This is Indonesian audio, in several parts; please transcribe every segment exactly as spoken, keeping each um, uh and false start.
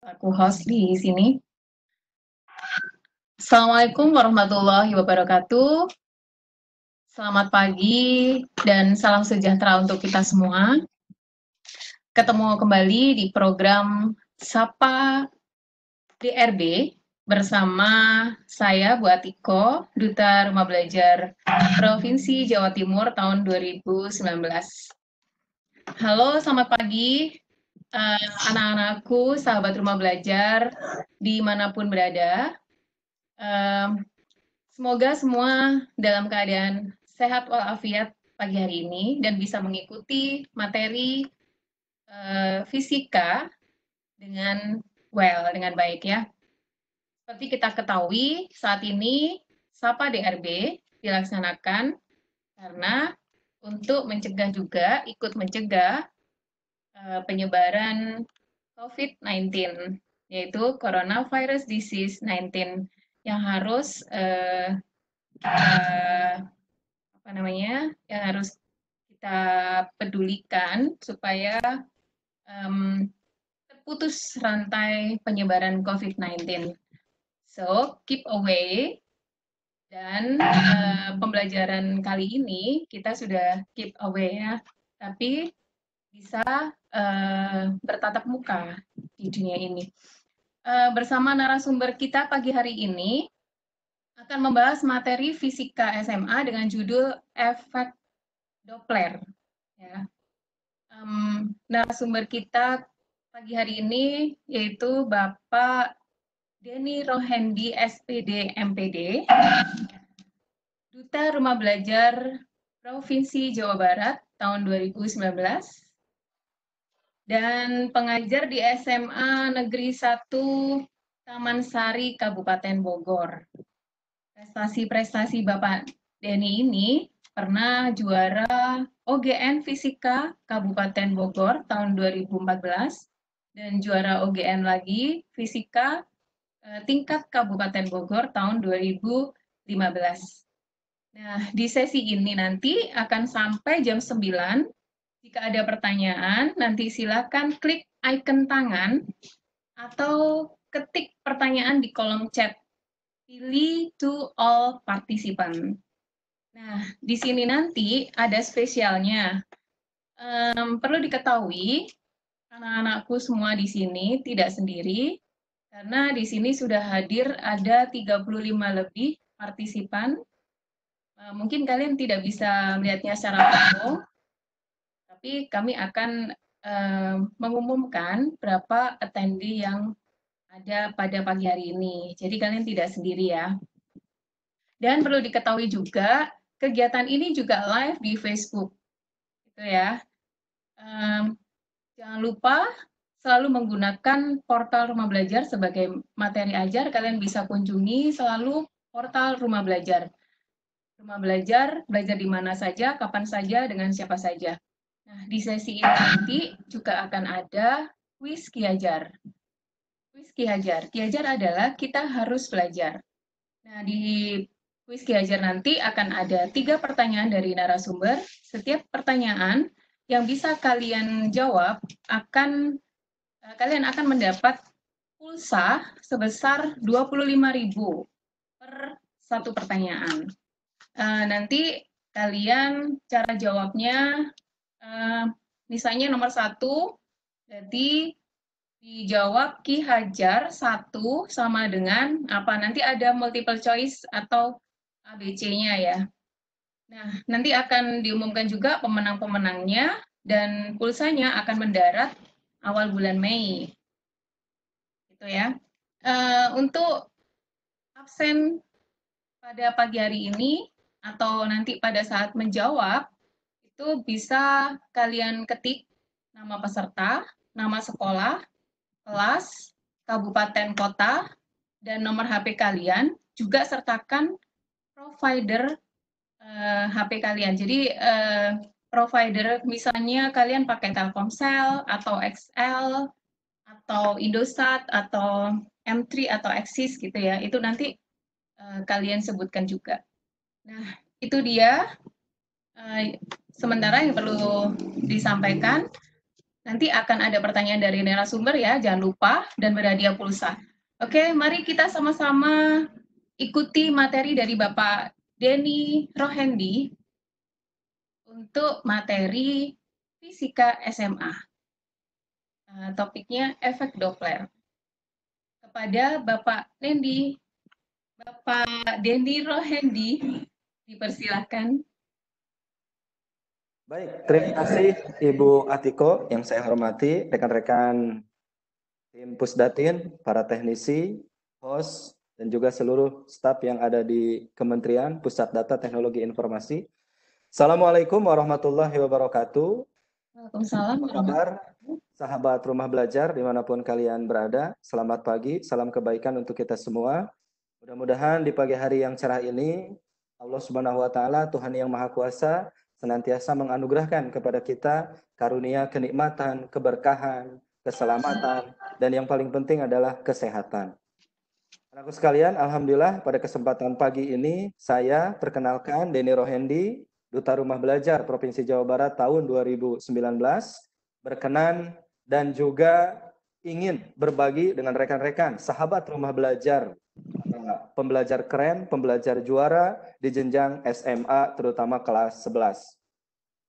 Aku host di sini. Assalamualaikum warahmatullahi wabarakatuh. Selamat pagi dan salam sejahtera untuk kita semua. Ketemu kembali di program Sapa D R B bersama saya, Bu Atiko, Duta Rumah Belajar Provinsi Jawa Timur tahun dua ribu sembilan belas. Halo, selamat pagi. Uh, anak-anakku, sahabat rumah belajar dimanapun berada, uh, semoga semua dalam keadaan sehat walafiat pagi hari ini dan bisa mengikuti materi uh, fisika dengan well, dengan baik ya. Seperti kita ketahui, saat ini Sapa D R B dilaksanakan karena untuk mencegah juga, ikut mencegah penyebaran COVID sembilan belas, yaitu Coronavirus Disease sembilan belas, yang harus eh, eh, apa namanya, yang harus kita pedulikan supaya um, terputus rantai penyebaran COVID sembilan belas. So, keep away. Dan eh, pembelajaran kali ini kita sudah keep away ya, tapi bisa uh, bertatap muka di dunia ini. Uh, bersama narasumber kita pagi hari ini akan membahas materi fisika S M A dengan judul Efek Doppler. Ya. Um, narasumber kita pagi hari ini yaitu Bapak Deni Rohendi, S P D M P D, Duta Rumah Belajar Provinsi Jawa Barat tahun dua ribu sembilan belas, dan pengajar di S M A Negeri satu Taman Sari, Kabupaten Bogor. Prestasi-prestasi Bapak Deni ini pernah juara O G N Fisika Kabupaten Bogor tahun dua ribu empat belas dan juara O G N lagi Fisika eh, tingkat Kabupaten Bogor tahun dua ribu lima belas. Nah, di sesi ini nanti akan sampai jam sembilan. Jika ada pertanyaan, nanti silakan klik icon tangan atau ketik pertanyaan di kolom chat. Pilih to all participant. Nah, di sini nanti ada spesialnya. Um, perlu diketahui, anak-anakku semua di sini tidak sendiri, karena di sini sudah hadir ada tiga puluh lima lebih partisipan. Uh, mungkin kalian tidak bisa melihatnya secara langsung, tapi kami akan uh, mengumumkan berapa attendee yang ada pada pagi hari ini. Jadi kalian tidak sendiri ya. Dan perlu diketahui juga, kegiatan ini juga live di Facebook. Gitu ya. Um, jangan lupa selalu menggunakan portal Rumah Belajar sebagai materi ajar. Kalian bisa kunjungi selalu portal Rumah Belajar. Rumah Belajar, belajar di mana saja, kapan saja, dengan siapa saja. Nah, di sesi ini nanti juga akan ada kuis Kiajar. Kuis Kiajar. Kiajar adalah kita harus belajar. Nah, di kuis Kiajar nanti akan ada tiga pertanyaan dari narasumber. Setiap pertanyaan yang bisa kalian jawab, akan kalian akan mendapat pulsa sebesar dua puluh lima ribu rupiah per satu pertanyaan. Uh, nanti kalian cara jawabnya, Uh, misalnya nomor satu, jadi dijawab Ki Hajar satu sama dengan apa, nanti ada multiple choice atau A B C-nya ya. Nah, nanti akan diumumkan juga pemenang-pemenangnya dan pulsanya akan mendarat awal bulan Mei. Gitu ya. Uh, untuk absen pada pagi hari ini atau nanti pada saat menjawab, itu bisa kalian ketik nama peserta, nama sekolah, kelas, kabupaten kota, dan nomor H P kalian, juga sertakan provider eh, H P kalian. Jadi eh, provider misalnya kalian pakai Telkomsel atau X L atau Indosat atau M tiga atau Axis gitu ya. Itu nanti eh, kalian sebutkan juga. Nah, itu dia. Eh, Sementara yang perlu disampaikan, Nanti akan ada pertanyaan dari narasumber ya, jangan lupa, dan berhadiah pulsa. Oke, mari kita sama-sama ikuti materi dari Bapak Deni Rohendi untuk materi Fisika S M A. Topiknya efek Doppler. Kepada Bapak Deni, Bapak Deni Rohendi, dipersilakan. Baik, terima kasih Ibu Atiko yang saya hormati, rekan-rekan tim Pusdatin, para teknisi, host, dan juga seluruh staf yang ada di Kementerian Pusat Data Teknologi Informasi. Assalamualaikum warahmatullahi wabarakatuh. Waalaikumsalam. Apa kabar, sahabat Rumah Belajar dimanapun kalian berada? Selamat pagi, salam kebaikan untuk kita semua. Mudah-mudahan di pagi hari yang cerah ini, Allah Subhanahu Wa Taala, Tuhan yang Maha Kuasa, senantiasa menganugerahkan kepada kita karunia, kenikmatan, keberkahan, keselamatan, dan yang paling penting adalah kesehatan. Anakku sekalian, alhamdulillah pada kesempatan pagi ini saya perkenalkan Deni Rohendi, Duta Rumah Belajar Provinsi Jawa Barat tahun dua ribu sembilan belas, berkenan dan juga ingin berbagi dengan rekan-rekan, sahabat Rumah Belajar, pembelajar keren, pembelajar juara di jenjang S M A terutama kelas sebelas.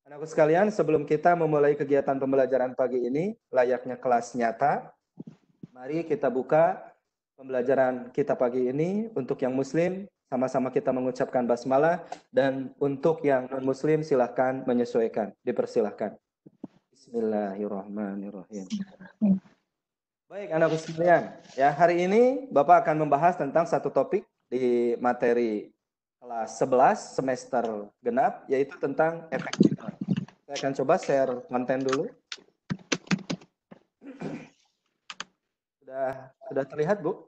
Anakku sekalian, sebelum kita memulai kegiatan pembelajaran pagi ini layaknya kelas nyata, mari kita buka pembelajaran kita pagi ini. Untuk yang muslim sama-sama kita mengucapkan basmalah, dan untuk yang non-muslim silahkan menyesuaikan, dipersilahkan. Bismillahirrahmanirrahim. Baik, anak-anak sekalian, ya, hari ini Bapak akan membahas tentang satu topik di materi kelas sebelas semester genap, yaitu tentang efek Doppler. Saya akan coba share konten dulu. Sudah, sudah terlihat, Bu?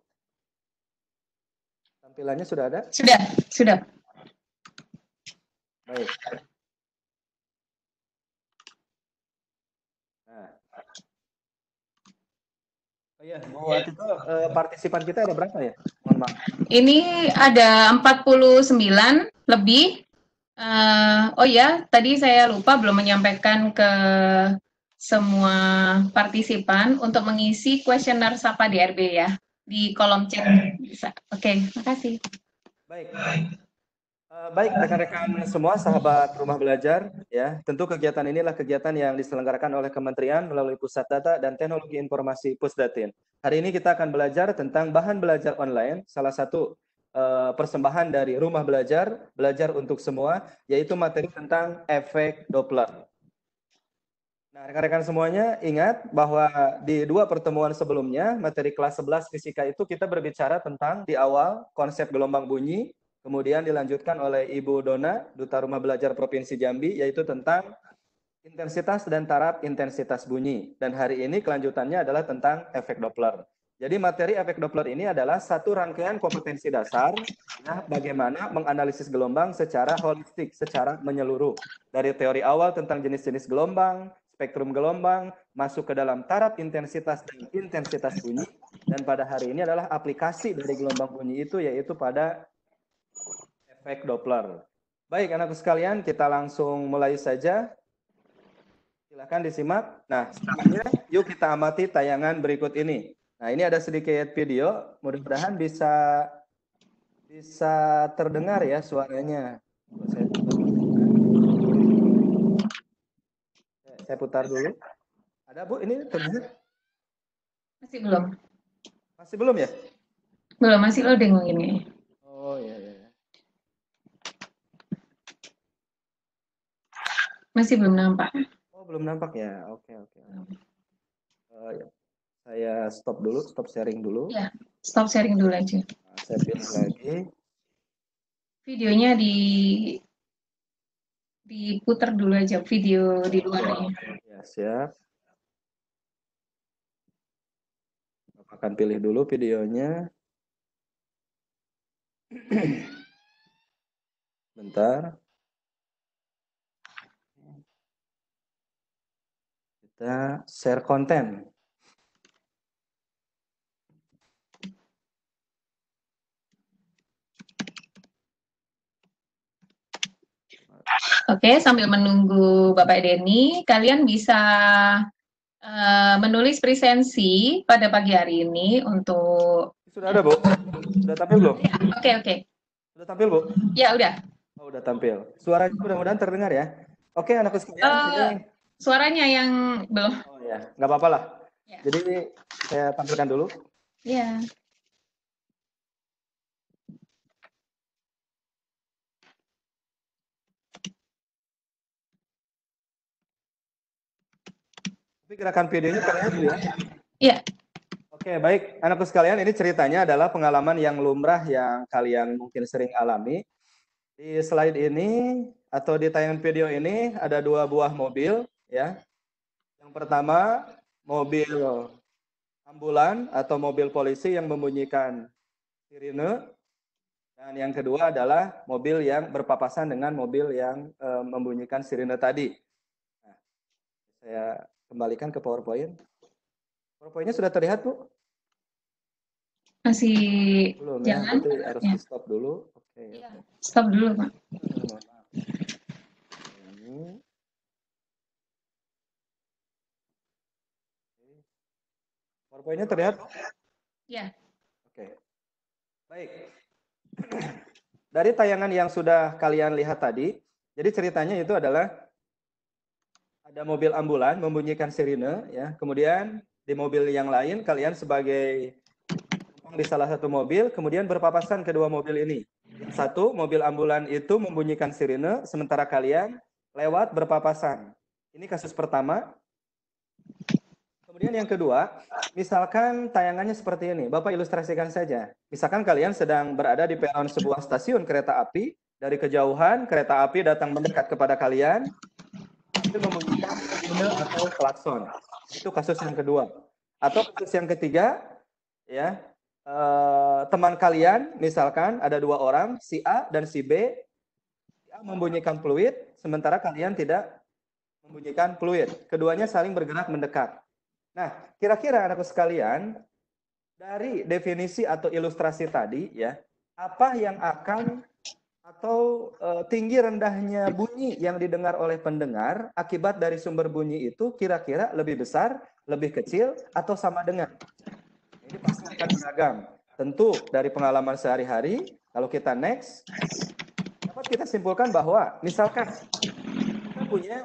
Tampilannya sudah ada? Sudah, sudah. Baik. Nah. Iya, Bu Atiko, eh, partisipan kita ada berapa ya? Mohon maaf. Ini ada empat puluh sembilan lebih. Uh, oh ya, tadi saya lupa belum menyampaikan ke semua partisipan untuk mengisi kuesioner Sapa D R B ya, di kolom chat. Bisa. Oke, makasih. Baik. Uh, baik, rekan-rekan semua, sahabat Rumah Belajar, ya, tentu kegiatan inilah kegiatan yang diselenggarakan oleh Kementerian melalui Pusat Data dan Teknologi Informasi Pusdatin. Hari ini kita akan belajar tentang bahan belajar online, salah satu uh, persembahan dari Rumah Belajar, belajar untuk semua, yaitu materi tentang efek Doppler. Nah, rekan-rekan semuanya ingat bahwa di dua pertemuan sebelumnya, materi kelas sebelas fisika itu kita berbicara tentang di awal konsep gelombang bunyi. Kemudian dilanjutkan oleh Ibu Dona, Duta Rumah Belajar Provinsi Jambi, yaitu tentang intensitas dan taraf intensitas bunyi. Dan hari ini kelanjutannya adalah tentang efek Doppler. Jadi materi efek Doppler ini adalah satu rangkaian kompetensi dasar, nah, bagaimana menganalisis gelombang secara holistik, secara menyeluruh. Dari teori awal tentang jenis-jenis gelombang, spektrum gelombang, masuk ke dalam taraf intensitas dan intensitas bunyi. Dan pada hari ini adalah aplikasi dari gelombang bunyi itu, yaitu pada efek Doppler. Baik, anakku sekalian, kita langsung mulai saja. Silahkan disimak. Nah, selanjutnya yuk kita amati tayangan berikut ini. Nah, ini ada sedikit video. Mudah-mudahan bisa bisa terdengar ya suaranya. Saya putar dulu. Saya putar dulu. Ada, Bu? Ini terdengar? Masih belum. Masih belum ya? Belum, masih loading ini. Oh iya, iya. Masih belum nampak. Oh, belum nampak ya. Oke, oke. Uh, ya. Saya stop dulu, stop sharing dulu. Ya, stop sharing dulu aja. Nah, saya pilih lagi. Videonya di diputar dulu aja, video di luarnya. Ya, siap. Bapak akan pilih dulu videonya. Bentar. Kita share konten. Oke, sambil menunggu Bapak Deni, kalian bisa uh, menulis presensi pada pagi hari ini untuk... Sudah ada, Bu? Sudah tampil belum? Oke, ya, oke. Okay, okay. Sudah tampil, Bu? Ya, udah. Oh, udah tampil. Suaranya mudah-mudahan terdengar ya. Oke, okay, anak sekalian. Uh, suaranya yang belum. Oh ya, nggak apa-apa lah. Ya. Jadi, saya tampilkan dulu. Iya. Gerakan videonya kalian dulu ya? Iya. Oke, baik. Anakku sekalian, ini ceritanya adalah pengalaman yang lumrah yang kalian mungkin sering alami. Di slide ini, atau di tayangan video ini, ada dua buah mobil, ya. Yang pertama, mobil ambulan atau mobil polisi yang membunyikan sirine. Dan yang kedua adalah mobil yang berpapasan dengan mobil yang e, membunyikan sirine tadi. Nah, saya kembalikan ke PowerPoint. PowerPoint-nya sudah terlihat, Bu? Masih belum, jangan. Ya? Harus ya. Stop dulu. Okay, ya. Okay. Stop dulu, Pak. Ini. PowerPoint-nya terlihat? Ya. Oke. Okay. Baik. Dari tayangan yang sudah kalian lihat tadi, jadi ceritanya itu adalah ada mobil ambulan membunyikan sirine, ya. Kemudian di mobil yang lain kalian sebagai penumpang di salah satu mobil, kemudian berpapasan kedua mobil ini. Yang satu mobil ambulan itu membunyikan sirine, sementara kalian lewat berpapasan. Ini kasus pertama. Kemudian yang kedua, misalkan tayangannya seperti ini, Bapak ilustrasikan saja. Misalkan kalian sedang berada di peron sebuah stasiun kereta api, dari kejauhan kereta api datang mendekat kepada kalian. Membunyikan sirine atau klakson. Itu kasus yang kedua. Atau kasus yang ketiga, ya, eh, teman kalian misalkan ada dua orang, si A dan si B, si A membunyikan peluit, sementara kalian tidak membunyikan peluit. Keduanya saling bergerak mendekat. Nah, kira-kira anakku sekalian, dari definisi atau ilustrasi tadi, ya, apa yang akan atau e, tinggi rendahnya bunyi yang didengar oleh pendengar akibat dari sumber bunyi itu kira-kira lebih besar, lebih kecil, atau sama dengan? Ini pasti akan beragam. Tentu dari pengalaman sehari-hari, kalau kita next, dapat kita simpulkan bahwa misalkan kita punya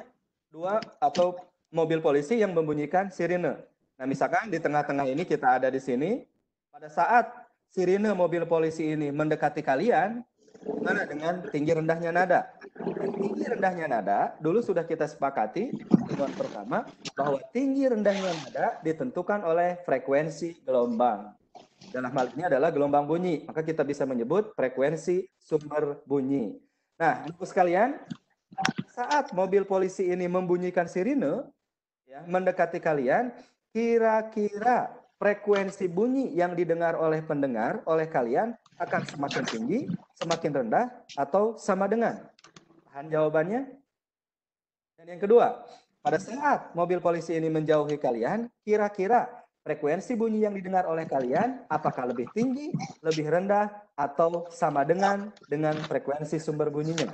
dua atau mobil polisi yang membunyikan sirine. Nah, misalkan di tengah-tengah ini kita ada di sini, pada saat sirine mobil polisi ini mendekati kalian, mana dengan tinggi rendahnya nada. Tinggi rendahnya nada dulu sudah kita sepakati di pertemuan pertama bahwa tinggi rendahnya nada ditentukan oleh frekuensi gelombang. Dalam hal ini adalah gelombang bunyi, maka kita bisa menyebut frekuensi sumber bunyi. Nah, Bapak sekalian, saat mobil polisi ini membunyikan sirine, ya, mendekati kalian, kira-kira frekuensi bunyi yang didengar oleh pendengar, oleh kalian, akan semakin tinggi, semakin rendah, atau sama dengan? Paham jawabannya? Dan yang kedua, pada saat mobil polisi ini menjauhi kalian, kira-kira frekuensi bunyi yang didengar oleh kalian, apakah lebih tinggi, lebih rendah, atau sama dengan dengan frekuensi sumber bunyinya?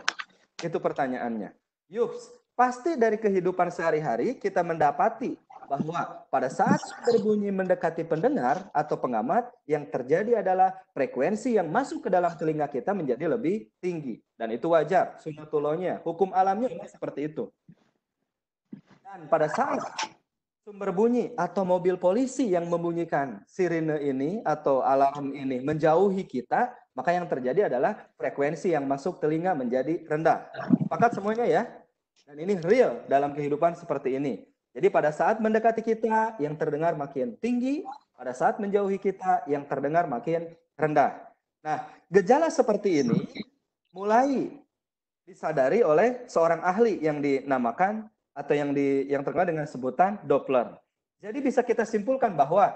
Itu pertanyaannya. Yups, pasti dari kehidupan sehari-hari kita mendapati bahwa pada saat berbunyi mendekati pendengar atau pengamat, yang terjadi adalah frekuensi yang masuk ke dalam telinga kita menjadi lebih tinggi. Dan itu wajar, sunatullahnya, hukum alamnya seperti itu. Dan pada saat sumber bunyi atau mobil polisi yang membunyikan sirine ini atau alarm ini menjauhi kita, maka yang terjadi adalah frekuensi yang masuk telinga menjadi rendah. Sepakat semuanya ya? Dan ini real dalam kehidupan seperti ini. Jadi pada saat mendekati kita, yang terdengar makin tinggi. Pada saat menjauhi kita, yang terdengar makin rendah. Nah, gejala seperti ini mulai disadari oleh seorang ahli yang dinamakan atau yang di yang terkenal dengan sebutan Doppler. Jadi bisa kita simpulkan bahwa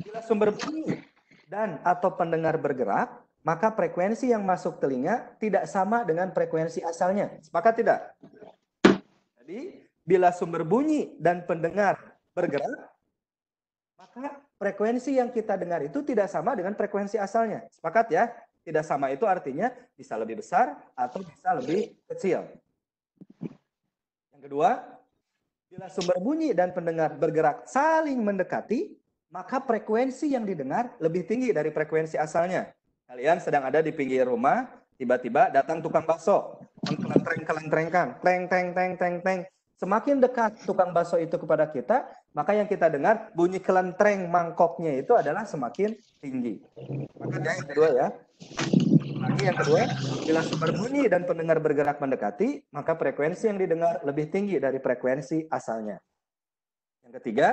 bila sumber bunyi dan atau pendengar bergerak, maka frekuensi yang masuk telinga tidak sama dengan frekuensi asalnya. Sepakat tidak? Jadi bila sumber bunyi dan pendengar bergerak, maka frekuensi yang kita dengar itu tidak sama dengan frekuensi asalnya. Sepakat ya? Tidak sama itu artinya bisa lebih besar atau bisa lebih kecil. Yang kedua, Bila sumber bunyi dan pendengar bergerak saling mendekati, maka frekuensi yang didengar lebih tinggi dari frekuensi asalnya. Kalian sedang ada di pinggir rumah, tiba-tiba datang tukang bakso. Keleng-keleng-keleng-keleng, teng-teng-teng-teng-teng. Semakin dekat tukang bakso itu kepada kita, maka yang kita dengar bunyi kelentreng mangkoknya itu adalah semakin tinggi. Maka yang kedua ya. Lagi yang kedua, bila sumber bunyi dan pendengar bergerak mendekati, maka frekuensi yang didengar lebih tinggi dari frekuensi asalnya. Yang ketiga,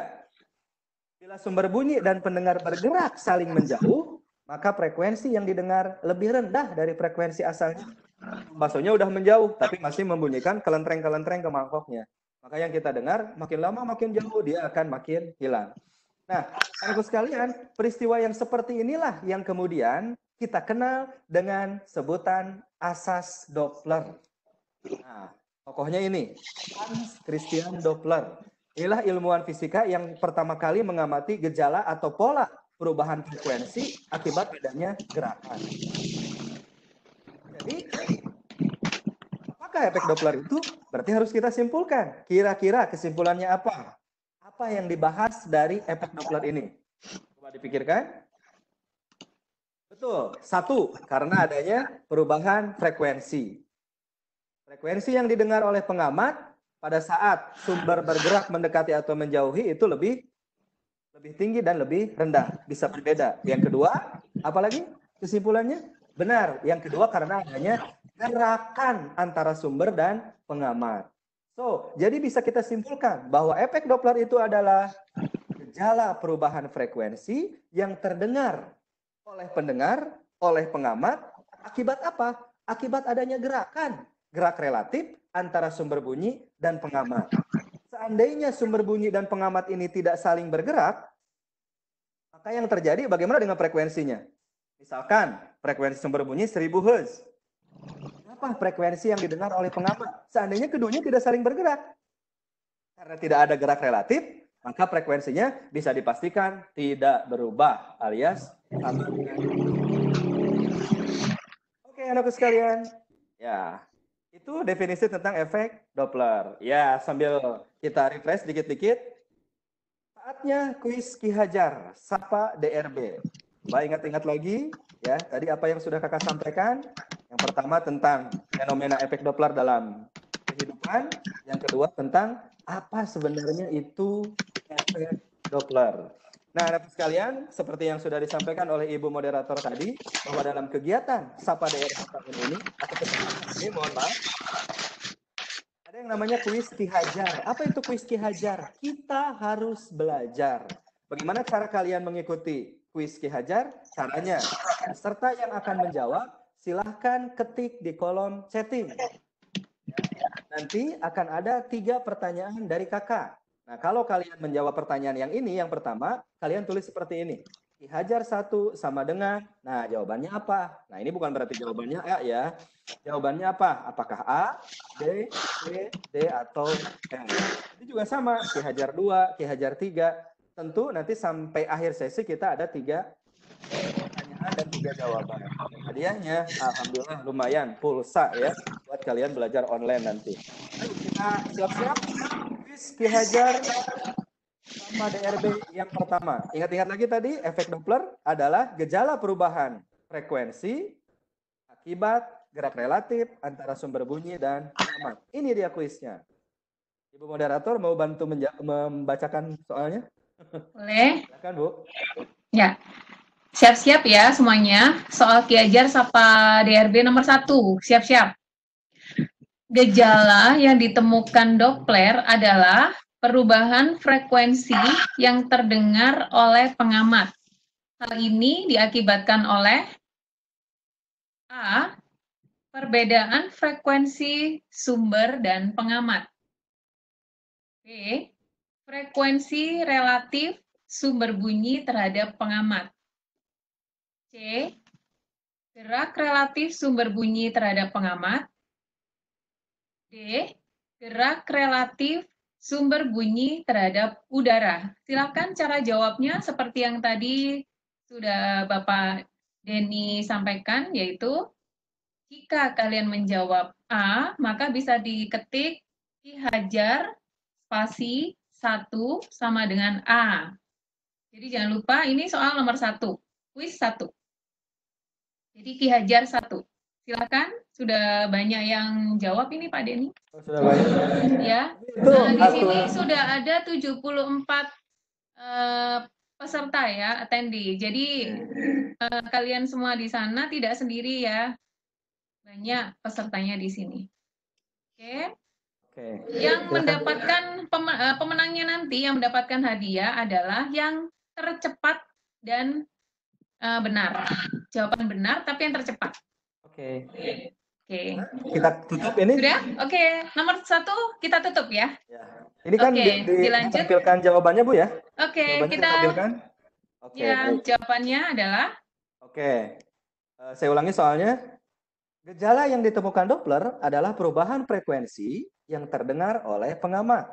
bila sumber bunyi dan pendengar bergerak saling menjauh, maka frekuensi yang didengar lebih rendah dari frekuensi asalnya. Baksonya udah menjauh, tapi masih membunyikan kelentreng-kelentreng ke mangkoknya. Maka yang kita dengar, makin lama makin jauh, dia akan makin hilang. Nah, anak-anak sekalian, peristiwa yang seperti inilah yang kemudian kita kenal dengan sebutan asas Doppler. Nah, tokohnya ini, Hans Christian Doppler. Inilah ilmuwan fisika yang pertama kali mengamati gejala atau pola perubahan frekuensi akibat bedanya gerakan. Jadi, apakah efek Doppler itu? Berarti harus kita simpulkan. Kira-kira kesimpulannya apa? Apa yang dibahas dari efek Doppler ini? Coba dipikirkan. Betul, satu, karena adanya perubahan frekuensi. Frekuensi yang didengar oleh pengamat pada saat sumber bergerak mendekati atau menjauhi itu lebih lebih tinggi dan lebih rendah, bisa berbeda. Yang kedua, apalagi kesimpulannya? Benar, yang kedua karena adanya gerakan antara sumber dan pengamat. So, jadi bisa kita simpulkan bahwa efek Doppler itu adalah gejala perubahan frekuensi yang terdengar oleh pendengar, oleh pengamat, akibat apa? Akibat adanya gerakan, gerak relatif antara sumber bunyi dan pengamat. Seandainya sumber bunyi dan pengamat ini tidak saling bergerak, maka yang terjadi bagaimana dengan frekuensinya? Misalkan frekuensi sumber bunyi seribu hertz. Apa frekuensi yang didengar oleh pengamat? Seandainya keduanya tidak saling bergerak. Karena tidak ada gerak relatif, maka frekuensinya bisa dipastikan tidak berubah alias sama dengan. Oke, anak-anakku sekalian. Ya, itu definisi tentang efek Doppler. Ya, sambil kita refresh dikit-dikit. Saatnya kuis Ki Hajar, Sapa D R B. Baik, ingat-ingat lagi ya, tadi apa yang sudah Kakak sampaikan? Yang pertama tentang fenomena efek Doppler dalam kehidupan, yang kedua tentang apa sebenarnya itu efek Doppler. Nah, anak-anak sekalian, seperti yang sudah disampaikan oleh Ibu Moderator tadi, bahwa dalam kegiatan Sapa D R B tahun ini, atau kesempatan ini, mohon maaf, ada yang namanya kuis Ki Hajar. Apa itu kuis Ki Hajar? Kita harus belajar. Bagaimana cara kalian mengikuti kuis Ki Hajar? Caranya, peserta yang akan menjawab, silahkan ketik di kolom chatting. Nanti akan ada tiga pertanyaan dari kakak. Nah, kalau kalian menjawab pertanyaan yang ini, yang pertama, kalian tulis seperti ini. Ki Hajar satu sama dengan, nah jawabannya apa? Nah, ini bukan berarti jawabannya A ya. Jawabannya apa? Apakah A, B, C, D, atau N? Ini juga sama, Ki Hajar dua, Ki Hajar tiga. Tentu nanti sampai akhir sesi kita ada tiga pertanyaan dan tiga jawaban. Hadiahnya, alhamdulillah lumayan, pulsa ya, buat kalian belajar online nanti. Ayo kita siap-siap. Ki Hajar sama D R B yang pertama. Ingat-ingat lagi tadi, efek Doppler adalah gejala perubahan frekuensi akibat gerak relatif antara sumber bunyi dan pengamat. Ini dia kuisnya. Ibu moderator mau bantu membacakan soalnya? Boleh. Silakan, Bu. Ya. Siap-siap ya semuanya. Soal Ki Hajar sama D R B nomor satu. Siap-siap. Gejala yang ditemukan Doppler adalah perubahan frekuensi yang terdengar oleh pengamat. Hal ini diakibatkan oleh A. Perbedaan frekuensi sumber dan pengamat. B. Frekuensi relatif sumber bunyi terhadap pengamat. C. Gerak relatif sumber bunyi terhadap pengamat. D. Gerak relatif sumber bunyi terhadap udara. Silakan cara jawabnya seperti yang tadi sudah Bapak Deni sampaikan, yaitu jika kalian menjawab A, maka bisa diketik Ki Hajar spasi satu sama dengan A. Jadi jangan lupa, ini soal nomor satu, kuis satu. Jadi Ki Hajar satu. Silakan, sudah banyak yang jawab ini Pak Deni. Oh, sudah banyak. Ya. Nah, di sini sudah ada tujuh puluh empat uh, peserta ya, attendee. Jadi uh, kalian semua di sana tidak sendiri ya. Banyak pesertanya di sini. Oke. Okay. Oke. Yang mendapatkan pemenangnya nanti, yang mendapatkan hadiah adalah yang tercepat dan uh, benar. Jawaban benar, tapi yang tercepat. Oke. Oke. Oke. Kita tutup ini. Sudah? Oke. Nomor satu kita tutup ya. Ya. Ini kan oke, di, di, ditampilkan jawabannya Bu ya. Oke. Jawabannya kita. Oke. Ya, jawabannya adalah. Oke. Uh, saya ulangi soalnya. Gejala yang ditemukan Doppler adalah perubahan frekuensi yang terdengar oleh pengamat.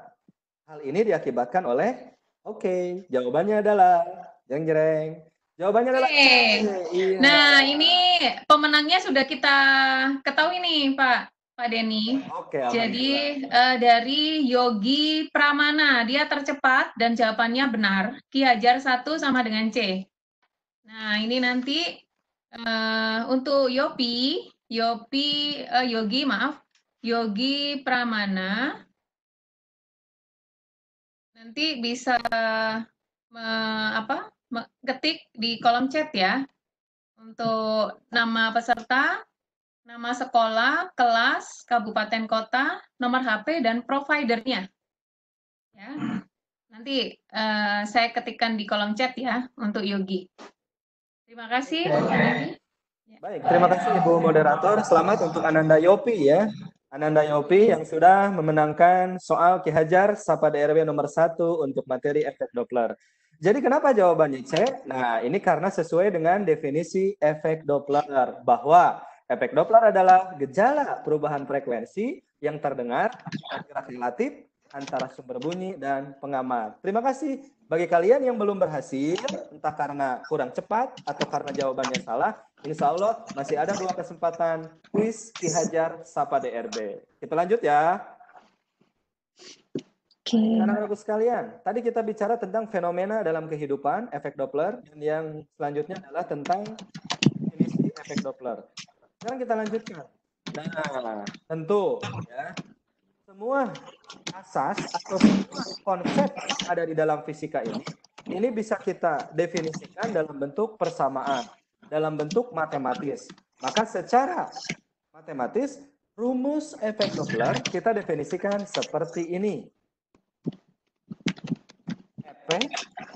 Hal ini diakibatkan oleh oke, okay. Jawabannya adalah jeng jereng. Jawabannya adalah okay. Iya. Nah, ini pemenangnya sudah kita ketahui nih, Pak Pak Deni. Oke. Okay, jadi uh, dari Yogi Pramana, dia tercepat dan jawabannya benar. Ki Hajar satu sama dengan C. Nah, ini nanti uh, untuk Yopi, Yopi uh, Yogi, maaf. Yogi Pramana nanti bisa me, apa me, ketik di kolom chat ya untuk nama peserta, nama sekolah, kelas, kabupaten kota, nomor H P dan providernya ya. Nanti uh, saya ketikkan di kolom chat ya untuk Yogi. Terima kasih. Baik, terima kasih Ibu moderator. Selamat untuk Ananda Yopi ya. Ananda Yopi yang sudah memenangkan soal Ki Hajar Sapa D R B nomor satu untuk materi efek Doppler. Jadi kenapa jawabannya C? Nah, ini karena sesuai dengan definisi efek Doppler bahwa efek Doppler adalah gejala perubahan frekuensi yang terdengar gerak relatif antara sumber bunyi dan pengamat. Terima kasih bagi kalian yang belum berhasil, entah karena kurang cepat atau karena jawabannya salah. Insya Allah masih ada dua kesempatan kuis Ki Hajar Sapa D R B. Kita lanjut ya. Okay. Anak-anakku sekalian, tadi kita bicara tentang fenomena dalam kehidupan, efek Doppler, dan yang selanjutnya adalah tentang definisi efek Doppler. Sekarang kita lanjutkan. Nah, tentu ya, semua asas atau semua konsep yang ada di dalam fisika ini, ini bisa kita definisikan dalam bentuk persamaan. Dalam bentuk matematis. Maka secara matematis, rumus efek Doppler kita definisikan seperti ini. Efek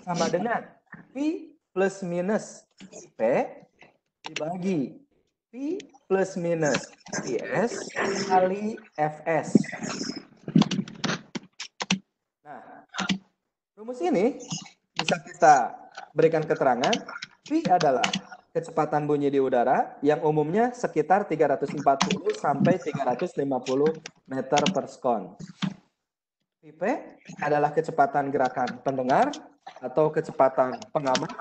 sama dengan P plus minus P dibagi P plus minus P S kali F S. Nah, rumus ini bisa kita berikan keterangan. P adalah kecepatan bunyi di udara yang umumnya sekitar tiga ratus empat puluh sampai tiga ratus lima puluh meter per sekon. P P adalah kecepatan gerakan pendengar atau kecepatan pengamat.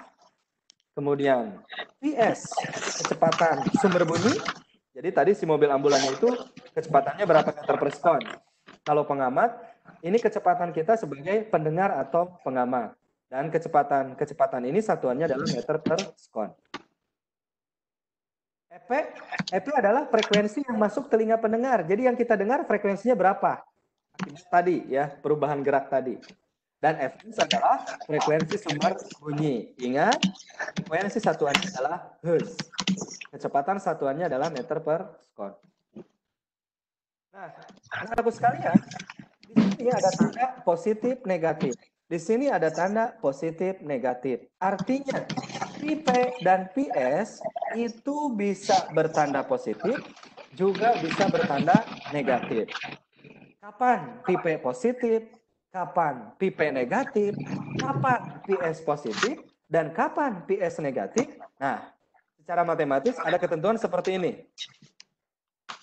Kemudian P S, kecepatan sumber bunyi. Jadi tadi si mobil ambulannya itu kecepatannya berapa meter per sekon. Kalau pengamat, ini kecepatan kita sebagai pendengar atau pengamat. Dan kecepatan kecepatan ini satuannya adalah meter per sekon. Efek, efek adalah frekuensi yang masuk telinga pendengar. Jadi yang kita dengar frekuensinya berapa? Tadi ya, perubahan gerak tadi. Dan F S adalah frekuensi sumber bunyi. Ingat, frekuensi satuannya adalah hertz. Kecepatan satuannya adalah meter per sekon. Nah, anak-anakku sekalian, di sini ada tanda positif negatif. Di sini ada tanda positif negatif. Artinya P P dan P S itu bisa bertanda positif, juga bisa bertanda negatif. Kapan P P positif, kapan P P negatif, kapan P S positif, dan kapan P S negatif. Nah, secara matematis ada ketentuan seperti ini.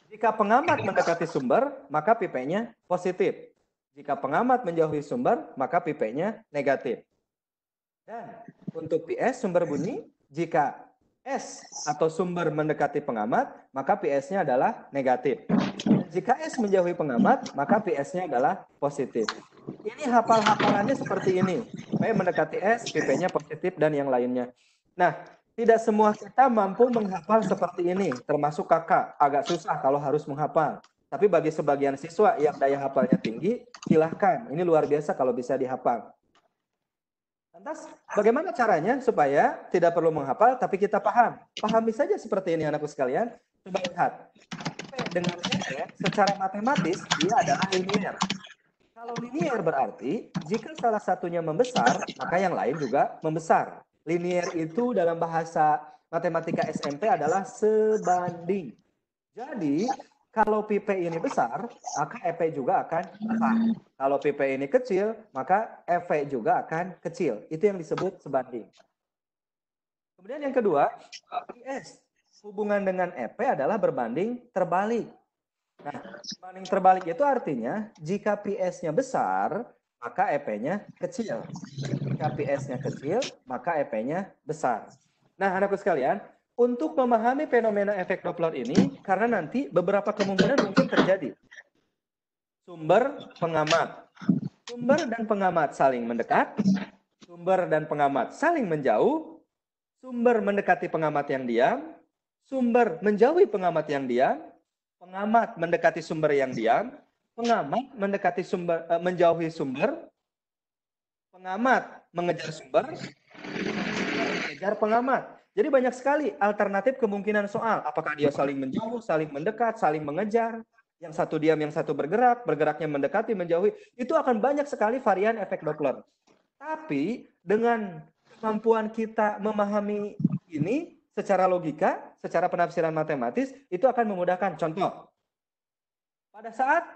Jika pengamat mendekati sumber, maka P P-nya positif. Jika pengamat menjauhi sumber, maka P P-nya negatif. Dan untuk P S sumber bunyi, jika S atau sumber mendekati pengamat, maka P S-nya adalah negatif. Dan jika S menjauhi pengamat, maka P S-nya adalah positif. Ini hafal-hafalannya seperti ini. P mendekati S, P P-nya positif, dan yang lainnya. Nah, tidak semua kita mampu menghafal seperti ini, termasuk kakak. Agak susah kalau harus menghafal. Tapi bagi sebagian siswa yang daya hafalnya tinggi, silahkan. Ini luar biasa kalau bisa dihafal. Lantas, bagaimana caranya supaya tidak perlu menghafal, tapi kita paham? Pahami saja seperti ini, anakku sekalian. Coba lihat. Dengan S, secara matematis, dia adalah linier. Kalau linier berarti, jika salah satunya membesar, maka yang lain juga membesar. Linier itu dalam bahasa matematika S M P adalah sebanding. Jadi, kalau P P ini besar, maka E P juga akan besar. Kalau P P ini kecil, maka E P juga akan kecil. Itu yang disebut sebanding. Kemudian yang kedua, I S. Hubungan dengan E P adalah berbanding terbalik. Nah, berbanding terbalik itu artinya jika P S-nya besar, maka E P-nya kecil. Jika P S-nya kecil, maka E P-nya besar. Nah, anakku sekalian, untuk memahami fenomena efek Doppler ini, karena nanti beberapa kemungkinan mungkin terjadi. Sumber, pengamat. Sumber dan pengamat saling mendekat. Sumber dan pengamat saling menjauh. Sumber mendekati pengamat yang diam. Sumber menjauhi pengamat yang diam. Pengamat mendekati sumber yang diam. Pengamat mendekati sumber, eh, menjauhi sumber. Pengamat mengejar sumber. Mengejar pengamat. Jadi banyak sekali alternatif kemungkinan soal. Apakah dia saling menjauh, saling mendekat, saling mengejar. Yang satu diam, yang satu bergerak. Bergeraknya mendekati, menjauhi. Itu akan banyak sekali varian efek Doppler. Tapi dengan kemampuan kita memahami ini secara logika, secara penafsiran matematis, itu akan memudahkan. Contoh, pada saat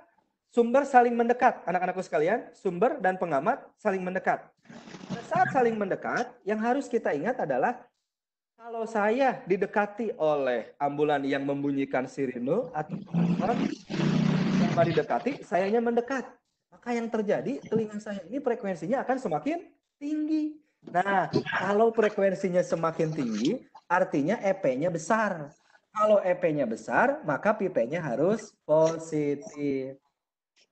sumber saling mendekat, anak-anakku sekalian, sumber dan pengamat saling mendekat. Pada saat saling mendekat, yang harus kita ingat adalah kalau saya didekati oleh ambulan yang membunyikan sirine atau sama didekati, sayanya mendekat. Maka yang terjadi, telinga saya ini frekuensinya akan semakin tinggi. Nah, kalau frekuensinya semakin tinggi, artinya E P-nya besar. Kalau E P-nya besar, maka P P-nya harus positif.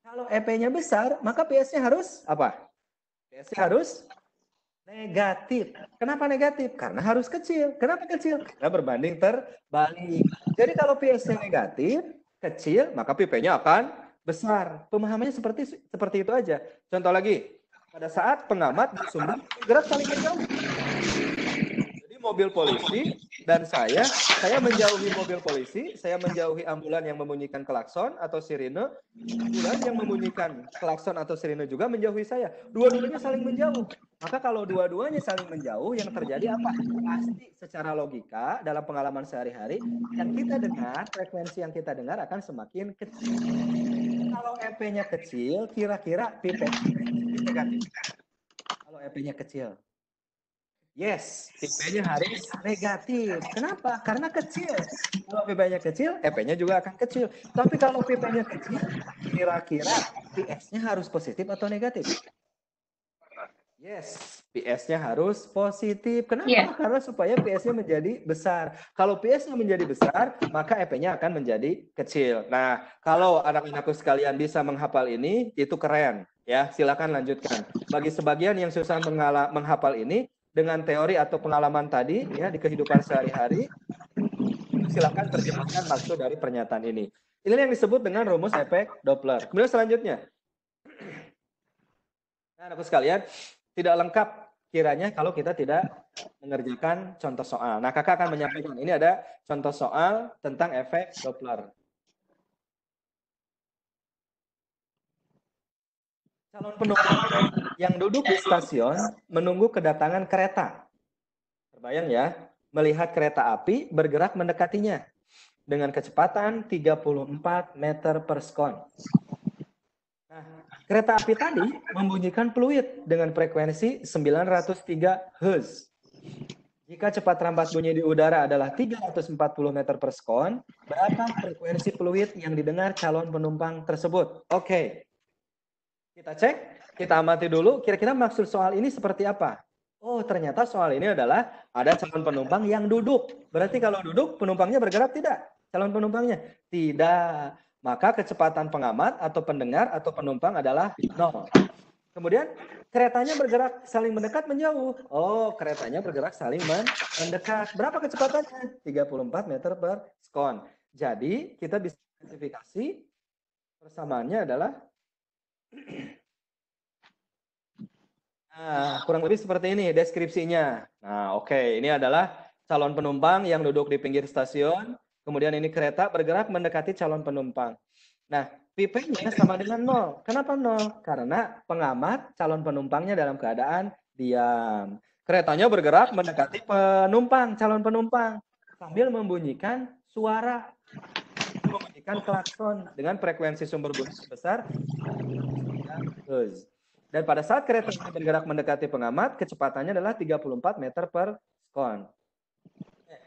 Kalau E P-nya besar, maka P S-nya harus apa? P S-nya harus negatif. Kenapa negatif? Karena harus kecil. Kenapa kecil? Karena berbanding terbalik. Jadi kalau P S-nya negatif, kecil, maka P P-nya akan besar. Pemahamannya seperti seperti itu aja. Contoh lagi, pada saat pengamat dan sumber bergerak saling menjauh. Jadi mobil polisi dan saya, saya menjauhi mobil polisi, saya menjauhi ambulan yang membunyikan klakson atau sirine, ambulan yang membunyikan klakson atau sirine juga menjauhi saya. Dua-duanya saling menjauh. Maka kalau dua-duanya saling menjauh, yang terjadi apa? Pasti secara logika dalam pengalaman sehari-hari, yang kita dengar, frekuensi yang kita dengar akan semakin kecil. Kalau E P-nya kecil, kira-kira P P negatif. Kalau E P-nya kecil, yes, P P-nya harus negatif. Kenapa? Karena kecil. Kalau P P-nya kecil, E P-nya juga akan kecil. Tapi kalau P P-nya kecil, kira-kira P S-nya harus positif atau negatif? Yes, P S-nya harus positif. Kenapa? Yeah. Karena supaya P S-nya menjadi besar. Kalau P S-nya menjadi besar, maka E P-nya akan menjadi kecil. Nah, kalau anak-anakku sekalian bisa menghafal ini, itu keren. Ya, silakan lanjutkan. Bagi sebagian yang susah menghafal ini, dengan teori atau pengalaman tadi, ya, di kehidupan sehari-hari, silakan terjemahkan maksud dari pernyataan ini. Ini yang disebut dengan rumus efek Doppler. Kemudian selanjutnya, nah, anakku sekalian, tidak lengkap kiranya kalau kita tidak mengerjakan contoh soal. Nah, kakak akan menyampaikan. Ini ada contoh soal tentang efek Doppler. Calon penumpang yang duduk di stasiun menunggu kedatangan kereta. Terbayang ya, melihat kereta api bergerak mendekatinya dengan kecepatan tiga puluh empat meter per sekon. Nah, kereta api tadi membunyikan peluit dengan frekuensi sembilan ratus tiga hertz. Jika cepat rambat bunyi di udara adalah tiga ratus empat puluh meter per sekon, berapa frekuensi peluit yang didengar calon penumpang tersebut? Oke, kita cek, kita amati dulu kira-kira maksud soal ini seperti apa. Oh, ternyata soal ini adalah ada calon penumpang yang duduk. Berarti kalau duduk, penumpangnya bergerak tidak? Calon penumpangnya? Tidak. maka kecepatan pengamat atau pendengar atau penumpang adalah nol. Kemudian keretanya bergerak saling mendekat menjauh. Oh, keretanya bergerak saling mendekat. Berapa kecepatannya? tiga puluh empat meter per sekon. Jadi, kita bisa klasifikasi persamaannya adalah nah, kurang lebih seperti ini deskripsinya. Nah, oke, okay. Ini adalah calon penumpang yang duduk di pinggir stasiun. Kemudian ini kereta bergerak mendekati calon penumpang. Nah, P P-nya sama dengan nol. Kenapa nol? Karena pengamat calon penumpangnya dalam keadaan diam. Keretanya bergerak mendekati penumpang, calon penumpang. Sambil membunyikan suara. Membunyikan klakson dengan frekuensi sumber bunyi sebesar. Dan pada saat kereta bergerak mendekati pengamat, kecepatannya adalah tiga puluh empat meter per sekon.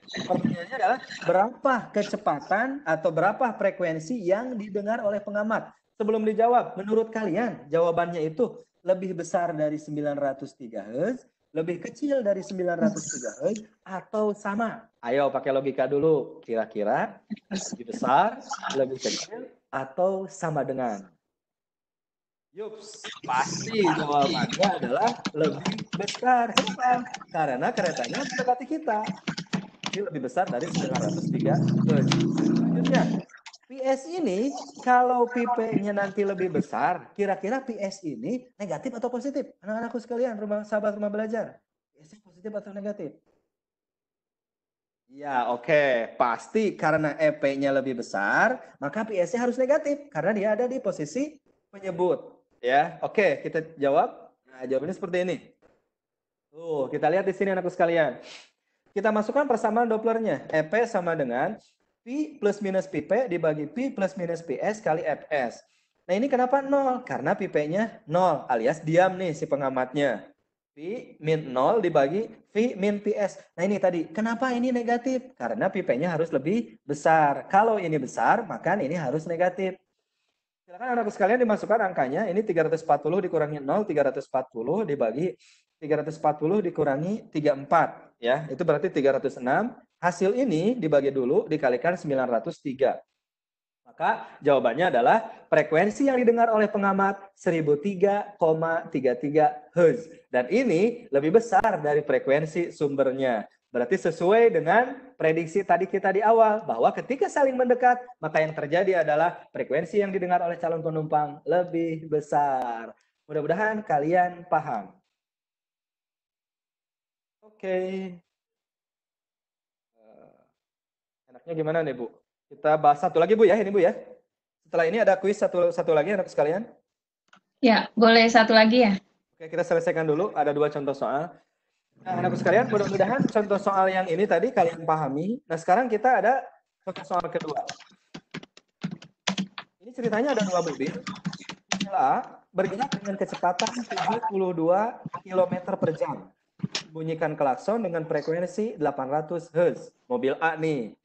Pertanyaannya adalah berapa kecepatan atau berapa frekuensi yang didengar oleh pengamat? Sebelum dijawab, menurut kalian jawabannya itu lebih besar dari sembilan ratus kilohertz, lebih kecil dari sembilan ratus kilohertz, atau sama? Ayo pakai logika dulu, kira-kira lebih besar, lebih kecil, atau sama dengan? Yups, pasti jawabannya adalah lebih besar. Kenapa? Karena keretanya mendekati kita. Lebih besar dari sembilan ratus tiga. Selanjutnya, P S ini kalau P P-nya nanti lebih besar, kira-kira P S ini negatif atau positif? Anak-anakku sekalian, rumah sahabat rumah belajar. P S positif atau negatif? Ya, oke. Okay. Pasti karena E P-nya lebih besar, maka P S-nya harus negatif karena dia ada di posisi penyebut. Ya, oke. Okay. Kita jawab. Nah, jawabannya seperti ini. Tuh, kita lihat di sini anakku sekalian. Kita masukkan persamaan Dopplernya. E P sama dengan P plus minus P P dibagi P plus minus P S kali F S. Nah ini kenapa nol? Karena P P-nya nol alias diam nih si pengamatnya. P min nol dibagi P min P S. Nah ini tadi, kenapa ini negatif? Karena P P-nya harus lebih besar. Kalau ini besar, maka ini harus negatif. Silakan anak-anak sekalian dimasukkan angkanya. Ini tiga ratus empat puluh dikurangi nol, tiga ratus empat puluh dibagi tiga ratus empat puluh dikurangi tiga puluh empat. Ya, itu berarti tiga ratus enam. Hasil ini dibagi dulu dikalikan sembilan ratus tiga. Maka jawabannya adalah frekuensi yang didengar oleh pengamat seribu tiga koma tiga tiga hertz. Dan ini lebih besar dari frekuensi sumbernya. Berarti sesuai dengan prediksi tadi kita di awal bahwa ketika saling mendekat, maka yang terjadi adalah frekuensi yang didengar oleh calon penumpang lebih besar. Mudah-mudahan kalian paham. Oke, okay. Enaknya gimana nih Bu? Kita bahas satu lagi Bu ya, ini Bu ya. Setelah ini ada kuis satu satu lagi anak sekalian. Ya, boleh satu lagi ya. Oke, kita selesaikan dulu. Ada dua contoh soal. Nah, anak sekalian, mudah-mudahan contoh soal yang ini tadi kalian pahami. Nah, sekarang kita ada contoh soal kedua. Ini ceritanya ada dua mobil. A bergerak dengan kecepatan tujuh puluh dua kilometer per jam. Bunyikan klakson dengan frekuensi delapan ratus hertz. Mobil A nih.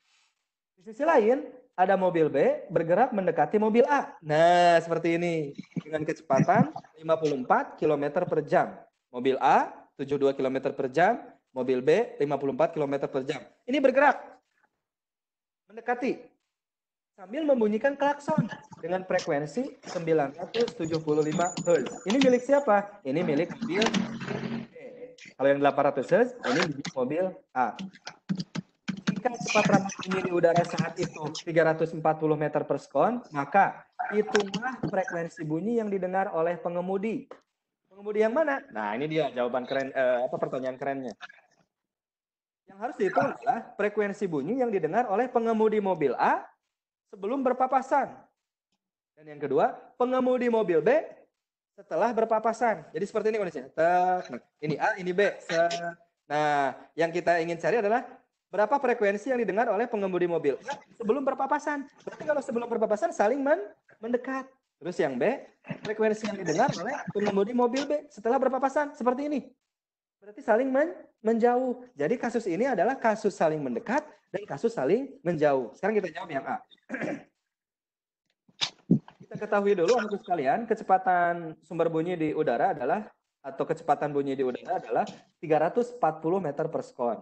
Di sisi lain, ada mobil B bergerak mendekati mobil A. Nah, seperti ini. Dengan kecepatan lima puluh empat kilometer per jam. Mobil A, tujuh puluh dua kilometer per jam. Mobil B, lima puluh empat kilometer per jam. Ini bergerak. Mendekati. Sambil membunyikan klakson. Dengan frekuensi sembilan ratus tujuh puluh lima hertz. Ini milik siapa? Ini milik mobil kalau yang delapan ratus hertz, ini mobil A. Jika cepat rambut ini di udara saat itu tiga ratus empat puluh meter per sekon, maka itulah frekuensi bunyi yang didengar oleh pengemudi. Pengemudi yang mana? Nah, ini dia jawaban keren, eh, apa pertanyaan kerennya. Yang harus dihitung adalah frekuensi bunyi yang didengar oleh pengemudi mobil A sebelum berpapasan. Dan yang kedua, pengemudi mobil B setelah berpapasan. Jadi seperti ini kondisinya. Ini A, ini B. Nah, yang kita ingin cari adalah berapa frekuensi yang didengar oleh pengemudi mobil A sebelum berpapasan. Berarti kalau sebelum berpapasan saling mendekat. Terus yang B, frekuensi yang didengar oleh pengemudi mobil B setelah berpapasan. Seperti ini. Berarti saling menjauh. Jadi kasus ini adalah kasus saling mendekat dan kasus saling menjauh. Sekarang kita jawab yang A. Kita ketahui dulu untuk sekalian kecepatan sumber bunyi di udara adalah atau kecepatan bunyi di udara adalah tiga ratus empat puluh meter per sekon.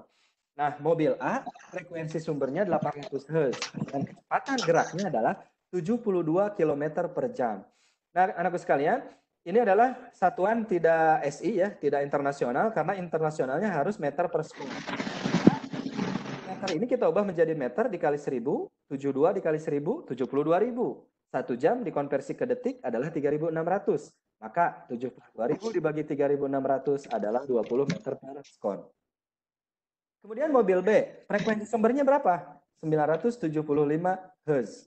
Nah, mobil A frekuensi sumbernya delapan ratus hertz dan kecepatan geraknya adalah tujuh puluh dua kilometer per jam. Nah, anakku sekalian, ini adalah satuan tidak S I ya, tidak internasional, karena internasionalnya harus meter per sekundang. Meter ini kita ubah menjadi meter dikali seribu, tujuh puluh dua dikali seribu, tujuh puluh dua ribu. Satu jam dikonversi ke detik adalah tiga ribu enam ratus. Maka tujuh puluh dua ribu dibagi tiga ribu enam ratus adalah dua puluh meter per sekon. Kemudian mobil B, frekuensi sumbernya berapa? sembilan ratus tujuh puluh lima hertz.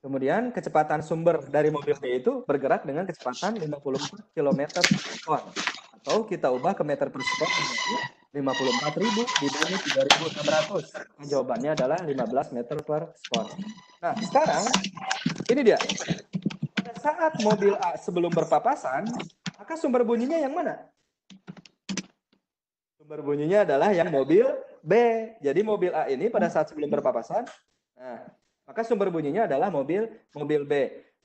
Kemudian kecepatan sumber dari mobil B itu bergerak dengan kecepatan lima puluh empat kilometer per sekon. Atau kita ubah ke meter per sekon menjadi lima puluh empat ribu dibagi tiga ribu enam ratus. Jawabannya adalah lima belas meter per sekon. Nah, sekarang ini dia. Saat mobil A sebelum berpapasan, maka sumber bunyinya yang mana? Sumber bunyinya adalah yang mobil B. Jadi mobil A ini pada saat sebelum berpapasan, nah, maka sumber bunyinya adalah mobil mobil B.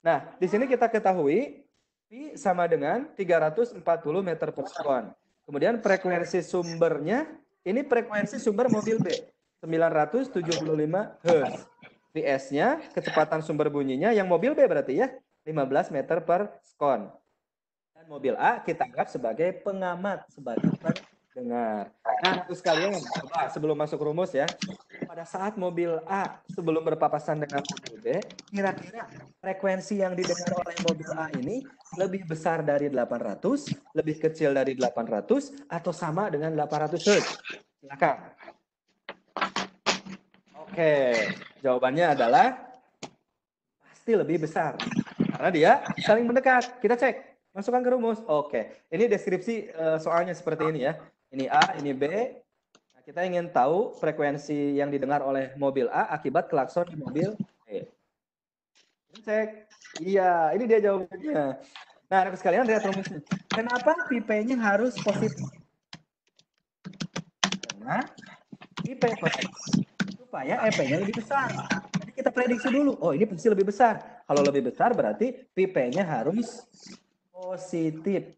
Nah, di sini kita ketahui P sama dengan tiga ratus empat puluh meter per sekon. Kemudian frekuensi sumbernya, ini frekuensi sumber mobil B, sembilan ratus tujuh puluh lima hertz. Di S-nya, kecepatan sumber bunyinya yang mobil B berarti ya, lima belas meter per sekon. Dan mobil A kita anggap sebagai pengamat, sebagai pendengar. Nah, itu sekalian coba sebelum masuk rumus ya. Pada saat mobil A sebelum berpapasan dengan mobil B, kira-kira frekuensi yang didengar oleh mobil A ini lebih besar dari delapan ratus, lebih kecil dari delapan ratus, atau sama dengan delapan ratus hertz. Silakan. Oke, jawabannya adalah pasti lebih besar. Karena dia saling mendekat. Kita cek. Masukkan ke rumus. Oke. Ini deskripsi soalnya seperti ini ya. Ini A, ini B. Nah, kita ingin tahu frekuensi yang didengar oleh mobil A akibat klakson di mobil B. Kita cek. Iya, ini dia jawabannya. Nah, anak sekalian lihat rumusnya. Kenapa P P-nya harus positif? Karena P P positif. Supaya E P-nya lebih besar. Jadi kita prediksi dulu. Oh, ini pasti lebih besar. Kalau lebih besar berarti P P-nya harus positif.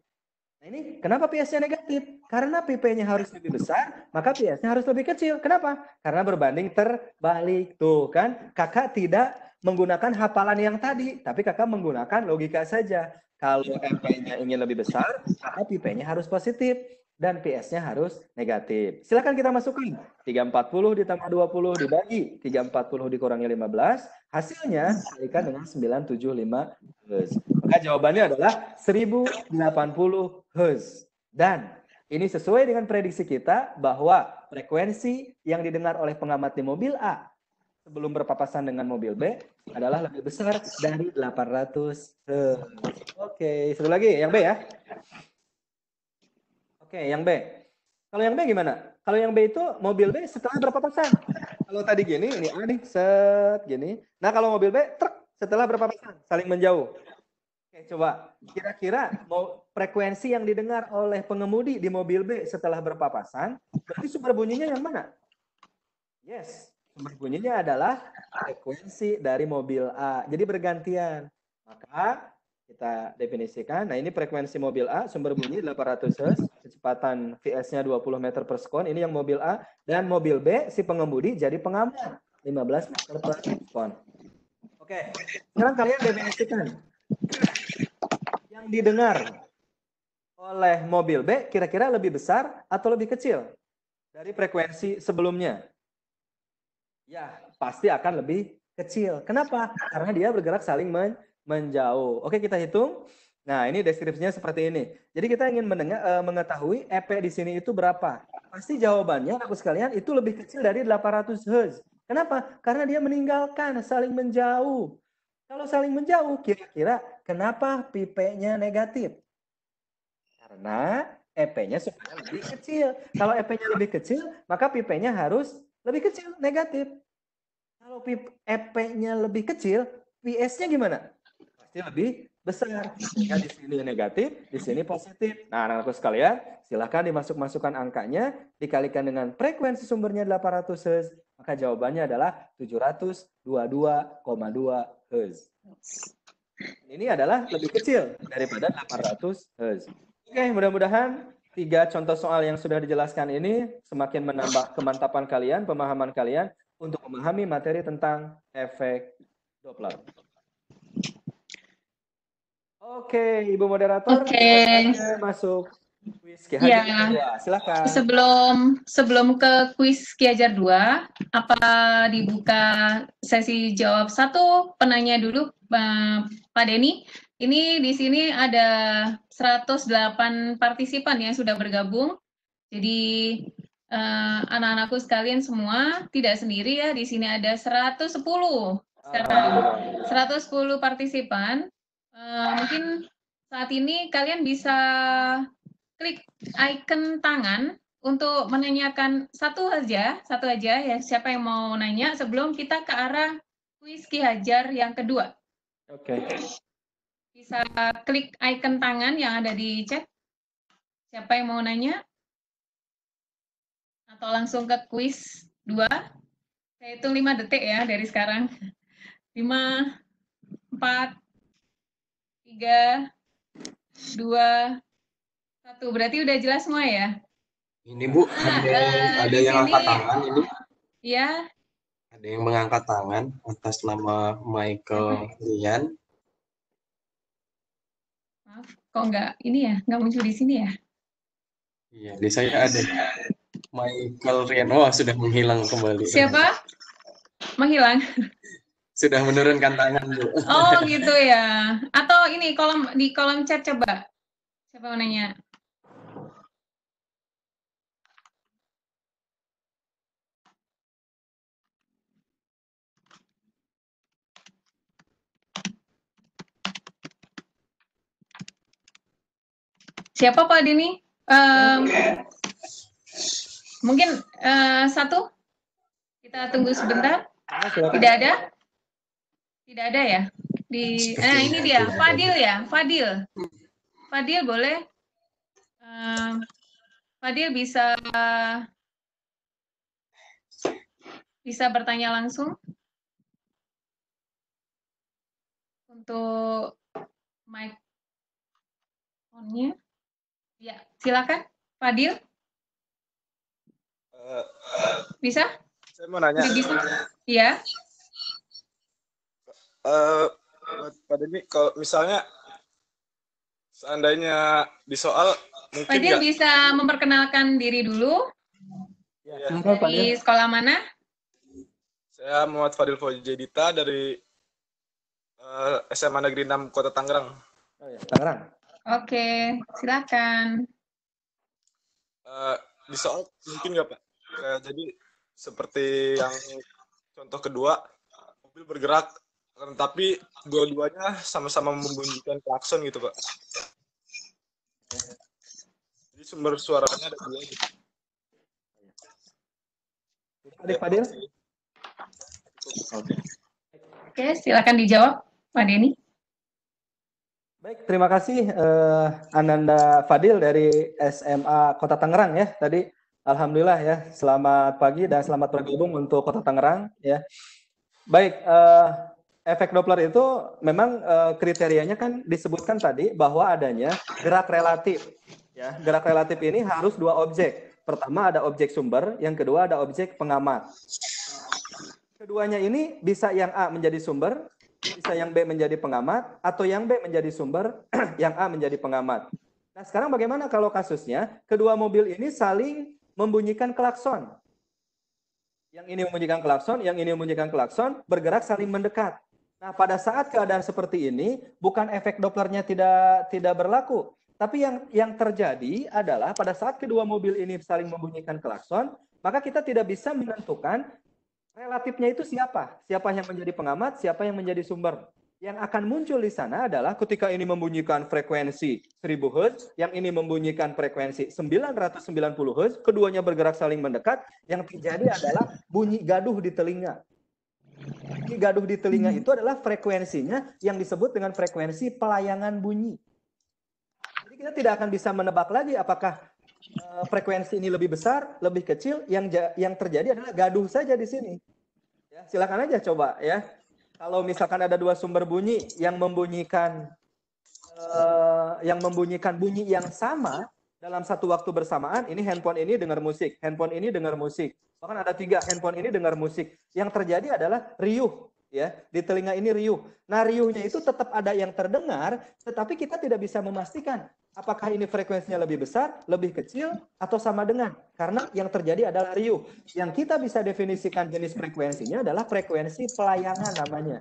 Nah ini kenapa P S-nya negatif? Karena P P-nya harus lebih besar, maka P S-nya harus lebih kecil. Kenapa? Karena berbanding terbalik. Tuh kan, kakak tidak menggunakan hafalan yang tadi, tapi kakak menggunakan logika saja. Kalau P P-nya ingin lebih besar, maka P P-nya harus positif. Dan P S-nya harus negatif. Silakan kita masukkan. tiga ratus empat puluh ditambah dua puluh dibagi. tiga ratus empat puluh dikurangi lima belas. Hasilnya dikalikan dengan sembilan ratus tujuh puluh lima hertz. Maka jawabannya adalah seribu delapan puluh hertz. Dan ini sesuai dengan prediksi kita bahwa frekuensi yang didengar oleh pengamat di mobil A sebelum berpapasan dengan mobil B adalah lebih besar dari delapan ratus hertz. Oke, satu lagi yang B ya. Oke, yang B. Kalau yang B gimana? Kalau yang B itu mobil B setelah berapa persen? Kalau tadi gini, ini A nih, set, gini. Nah, kalau mobil B, truk, setelah berapa persen? Saling menjauh. Oke, coba. Kira-kira mau frekuensi yang didengar oleh pengemudi di mobil B setelah berpapasan, berarti sumber bunyinya yang mana? Yes, sumber bunyinya adalah frekuensi dari mobil A. Jadi bergantian. Maka kita definisikan. Nah, ini frekuensi mobil A, sumber bunyi delapan ratus hertz, kecepatan V S-nya dua puluh meter per sekon, ini yang mobil A, dan mobil B, si pengemudi jadi pengamat, lima belas meter per sekon. Oke, sekarang kalian definisikan. Yang didengar oleh mobil B, kira-kira lebih besar atau lebih kecil dari frekuensi sebelumnya? Ya, pasti akan lebih kecil. Kenapa? Karena dia bergerak saling men menjauh. Oke, kita hitung. Nah, ini deskripsinya seperti ini. Jadi kita ingin mendengar, e, mengetahui E P di sini itu berapa. Pasti jawabannya, aku sekalian, itu lebih kecil dari delapan ratus hertz. Kenapa? Karena dia meninggalkan, saling menjauh. Kalau saling menjauh, kira-kira kenapa P P-nya negatif? Karena E P-nya supaya lebih kecil. Kalau E P-nya lebih kecil, maka P P-nya harus lebih kecil, negatif. Kalau E P-nya lebih kecil, P S-nya gimana? Lebih besar. Jika di sini negatif, di sini positif. Nah, anak-anakku sekalian, silahkan dimasuk-masukkan angkanya, dikalikan dengan frekuensi sumbernya delapan ratus hertz, maka jawabannya adalah tujuh ratus dua puluh dua koma dua hertz. Ini adalah lebih kecil daripada delapan ratus hertz. Oke, mudah-mudahan tiga contoh soal yang sudah dijelaskan ini semakin menambah kemantapan kalian, pemahaman kalian untuk memahami materi tentang efek Doppler. Oke, Ibu moderator, okay. Masuk kuis Ki Hajar ya. dua. Silakan. Sebelum sebelum ke kuis Ki Hajar dua, apa dibuka sesi jawab satu penanya dulu, Pak Deni. Ini di sini ada seratus delapan partisipan yang sudah bergabung. Jadi eh, anak-anakku sekalian semua tidak sendiri ya. Di sini ada seratus sepuluh sekarang. seratus sepuluh partisipan. Eh, mungkin saat ini kalian bisa klik icon tangan untuk menanyakan satu aja, satu aja ya, siapa yang mau nanya sebelum kita ke arah kuis Ki Hajar yang kedua. Oke. Okay. Bisa klik icon tangan yang ada di chat. Siapa yang mau nanya? Atau langsung ke kuis dua. Saya hitung lima detik ya dari sekarang. lima, empat, tiga, dua, satu, berarti udah jelas semua ya? Ini Bu, nah, ada, uh, ada yang sini, angkat tangan ini. Iya. Ada yang mengangkat tangan atas nama Michael Rian. Maaf, kok nggak ini ya? Nggak muncul di sini ya? Iya, di saya ada Michael Rian. Oh, sudah menghilang kembali. Siapa? Menghilang? Sudah menurunkan tangan Bu. Oh, gitu ya. Atau ini kolom di kolom chat coba. Siapa mau nanya? Siapa Pak Deni? Um, mungkin uh, satu? Kita tunggu sebentar. Tidak ada? Tidak ada ya? Di, nah ini dia, Fadil ya? Fadil. Fadil boleh? Uh, Fadil bisa bisa bertanya langsung untuk mic on-nya. Ya, silakan, Fadil. Uh, bisa? Saya mau nanya. Bisa? Iya. Uh, Pak Deni, kalau misalnya seandainya di soal, mungkin Fadil gak? Bisa memperkenalkan diri dulu. Ya, ya. Dari sekolah mana? Saya Muhammad Fadil Fojjedita dari uh, S M A Negeri enam Kota Tangerang. Oh, ya. Tangerang. Oke, silakan. Uh, di soal mungkin nggak Pak? Uh, jadi seperti yang contoh kedua, mobil bergerak, tapi dua-duanya sama-sama membunyikan klakson gitu Pak. Jadi sumber suaranya ada dua gitu. Adik Fadil. Oke, Oke silakan dijawab Pak Deni. Baik, terima kasih eh, Ananda Fadil dari S M A Kota Tangerang ya. Tadi alhamdulillah ya, selamat pagi dan selamat bergabung untuk Kota Tangerang ya. Baik, eh, efek Doppler itu memang eh, kriterianya kan disebutkan tadi bahwa adanya gerak relatif ya. Gerak relatif ini harus dua objek. Pertama ada objek sumber, yang kedua ada objek pengamat. Keduanya ini bisa yang A menjadi sumber, bisa yang B menjadi pengamat, atau yang B menjadi sumber, yang A menjadi pengamat. Nah sekarang bagaimana kalau kasusnya kedua mobil ini saling membunyikan klakson? Yang ini membunyikan klakson, yang ini membunyikan klakson, bergerak saling mendekat. Nah pada saat keadaan seperti ini, bukan efek Dopplernya tidak tidak berlaku, tapi yang yang terjadi adalah pada saat kedua mobil ini saling membunyikan klakson, maka kita tidak bisa menentukan relatifnya itu siapa? Siapa yang menjadi pengamat, siapa yang menjadi sumber? Yang akan muncul di sana adalah ketika ini membunyikan frekuensi seribu hertz, yang ini membunyikan frekuensi sembilan ratus sembilan puluh hertz, keduanya bergerak saling mendekat, yang terjadi adalah bunyi gaduh di telinga. Bunyi gaduh di telinga itu adalah frekuensinya yang disebut dengan frekuensi pelayangan bunyi. Jadi kita tidak akan bisa menebak lagi apakah frekuensi ini lebih besar, lebih kecil, yang yang terjadi adalah gaduh saja di sini. Ya, silakan aja coba ya. Kalau misalkan ada dua sumber bunyi yang membunyikan uh, yang membunyikan bunyi yang sama dalam satu waktu bersamaan, ini handphone ini dengar musik, handphone ini dengar musik, bahkan ada tiga handphone ini dengar musik. Yang terjadi adalah riuh. ya, di telinga ini riuh. Nah, riuhnya itu tetap ada yang terdengar, tetapi kita tidak bisa memastikan apakah ini frekuensinya lebih besar, lebih kecil, atau sama dengan. Karena yang terjadi adalah riuh. Yang kita bisa definisikan jenis frekuensinya adalah frekuensi pelayangan namanya.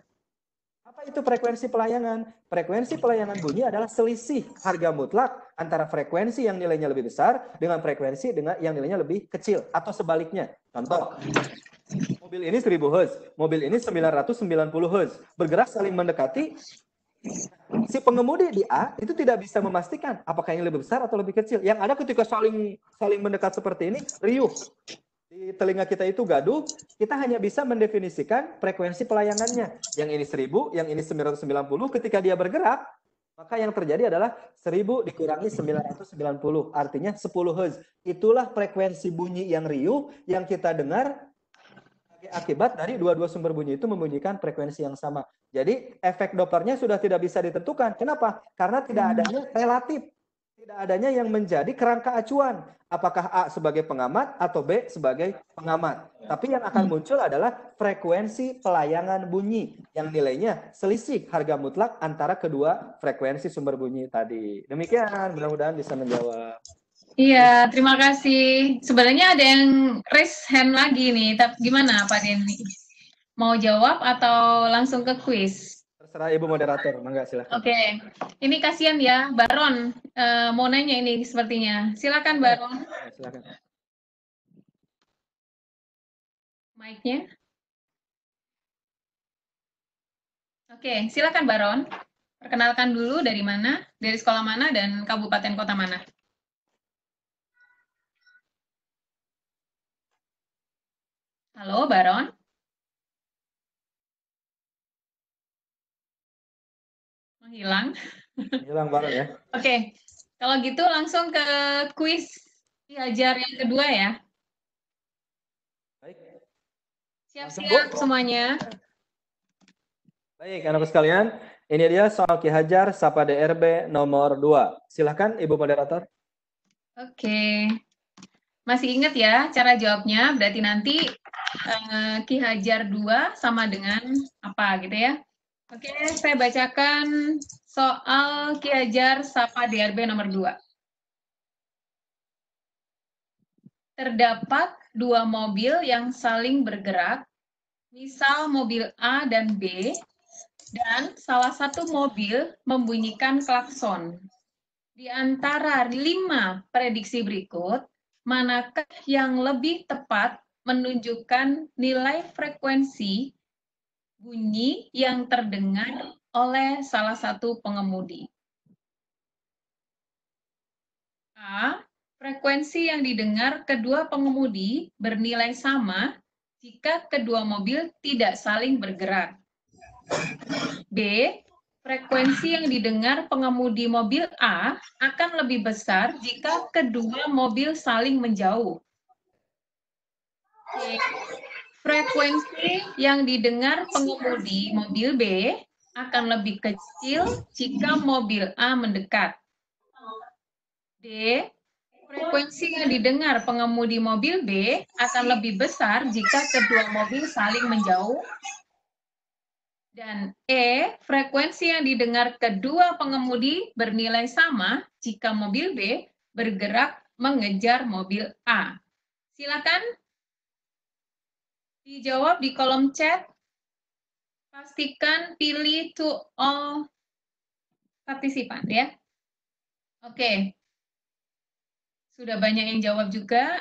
Apa itu frekuensi pelayangan? Frekuensi pelayangan bunyi adalah selisih harga mutlak antara frekuensi yang nilainya lebih besar dengan frekuensi dengan yang nilainya lebih kecil atau sebaliknya. Contoh, mobil ini seribu hertz, mobil ini sembilan ratus sembilan puluh hertz, bergerak saling mendekati. Si pengemudi di A itu tidak bisa memastikan apakah yang lebih besar atau lebih kecil. Yang ada ketika saling saling mendekat seperti ini, riuh. Di telinga kita itu gaduh, kita hanya bisa mendefinisikan frekuensi pelayangannya. Yang ini seribu, yang ini sembilan ratus sembilan puluh, ketika dia bergerak, maka yang terjadi adalah seribu dikurangi sembilan ratus sembilan puluh, artinya sepuluh hertz. Itulah frekuensi bunyi yang riuh yang kita dengar akibat dari dua-dua sumber bunyi itu membunyikan frekuensi yang sama. Jadi efek Dopplernya sudah tidak bisa ditentukan. Kenapa? Karena tidak adanya relatif. Tidak adanya yang menjadi kerangka acuan. Apakah A sebagai pengamat atau B sebagai pengamat. Tapi yang akan muncul adalah frekuensi pelayangan bunyi yang nilainya selisih harga mutlak antara kedua frekuensi sumber bunyi tadi. Demikian, mudah-mudahan bisa menjawab. Iya, terima kasih. Sebenarnya ada yang raise hand lagi nih. Tapi gimana Pak Deni? Mau jawab atau langsung ke quiz? Serah Ibu moderator, mangga silakan. Oke, okay. Ini kasihan ya, Baron uh, mau nanya ini sepertinya. Silakan Baron. Silakan. Mic-nya. Oke, okay, silakan Baron. Perkenalkan dulu dari mana, dari sekolah mana dan kabupaten kota mana. Halo Baron. Hilang, hilang Baron ya. Oke, okay. Kalau gitu langsung ke kuis diajar yang kedua ya. Baik. Siap-siap semuanya. Baik, anak-anak sekalian. Ini dia soal Ki Hajar Sapa D R B nomor dua. Silahkan Ibu moderator. Oke. Okay. Masih ingat ya cara jawabnya? Berarti nanti eh, Ki Hajar dua sama dengan apa gitu ya? Oke, saya bacakan soal Ki Hajar Sapa D R B nomor dua. Terdapat dua mobil yang saling bergerak, misal mobil A dan B, dan salah satu mobil membunyikan klakson. Di antara lima prediksi berikut, manakah yang lebih tepat menunjukkan nilai frekuensi bunyi yang terdengar oleh salah satu pengemudi? A. Frekuensi yang didengar kedua pengemudi bernilai sama jika kedua mobil tidak saling bergerak. B. Frekuensi yang didengar pengemudi mobil A akan lebih besar jika kedua mobil saling menjauh. C. Frekuensi yang didengar pengemudi mobil B akan lebih kecil jika mobil A mendekat. D. Frekuensi yang didengar pengemudi mobil B akan lebih besar jika kedua mobil saling menjauh. Dan E. Frekuensi yang didengar kedua pengemudi bernilai sama jika mobil B bergerak mengejar mobil A. Silakan dijawab di kolom chat. Pastikan pilih to all partisipan ya. Oke. Okay. Sudah banyak yang jawab juga.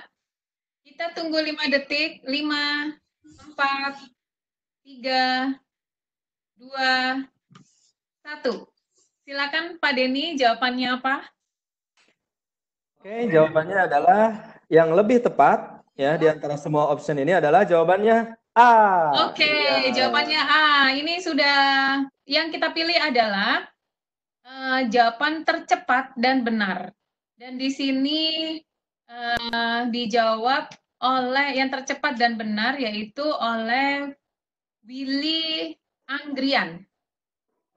Kita tunggu lima detik. lima, empat, tiga, dua, satu. Silakan Pak Deni, jawabannya apa? Oke, okay, jawabannya adalah yang lebih tepat. Ya, di antara semua option ini adalah jawabannya A. Oke, okay, ya. Jawabannya A. Ini sudah, yang kita pilih adalah uh, jawaban tercepat dan benar. Dan di sini uh, dijawab oleh, yang tercepat dan benar yaitu oleh Willy Anggrian.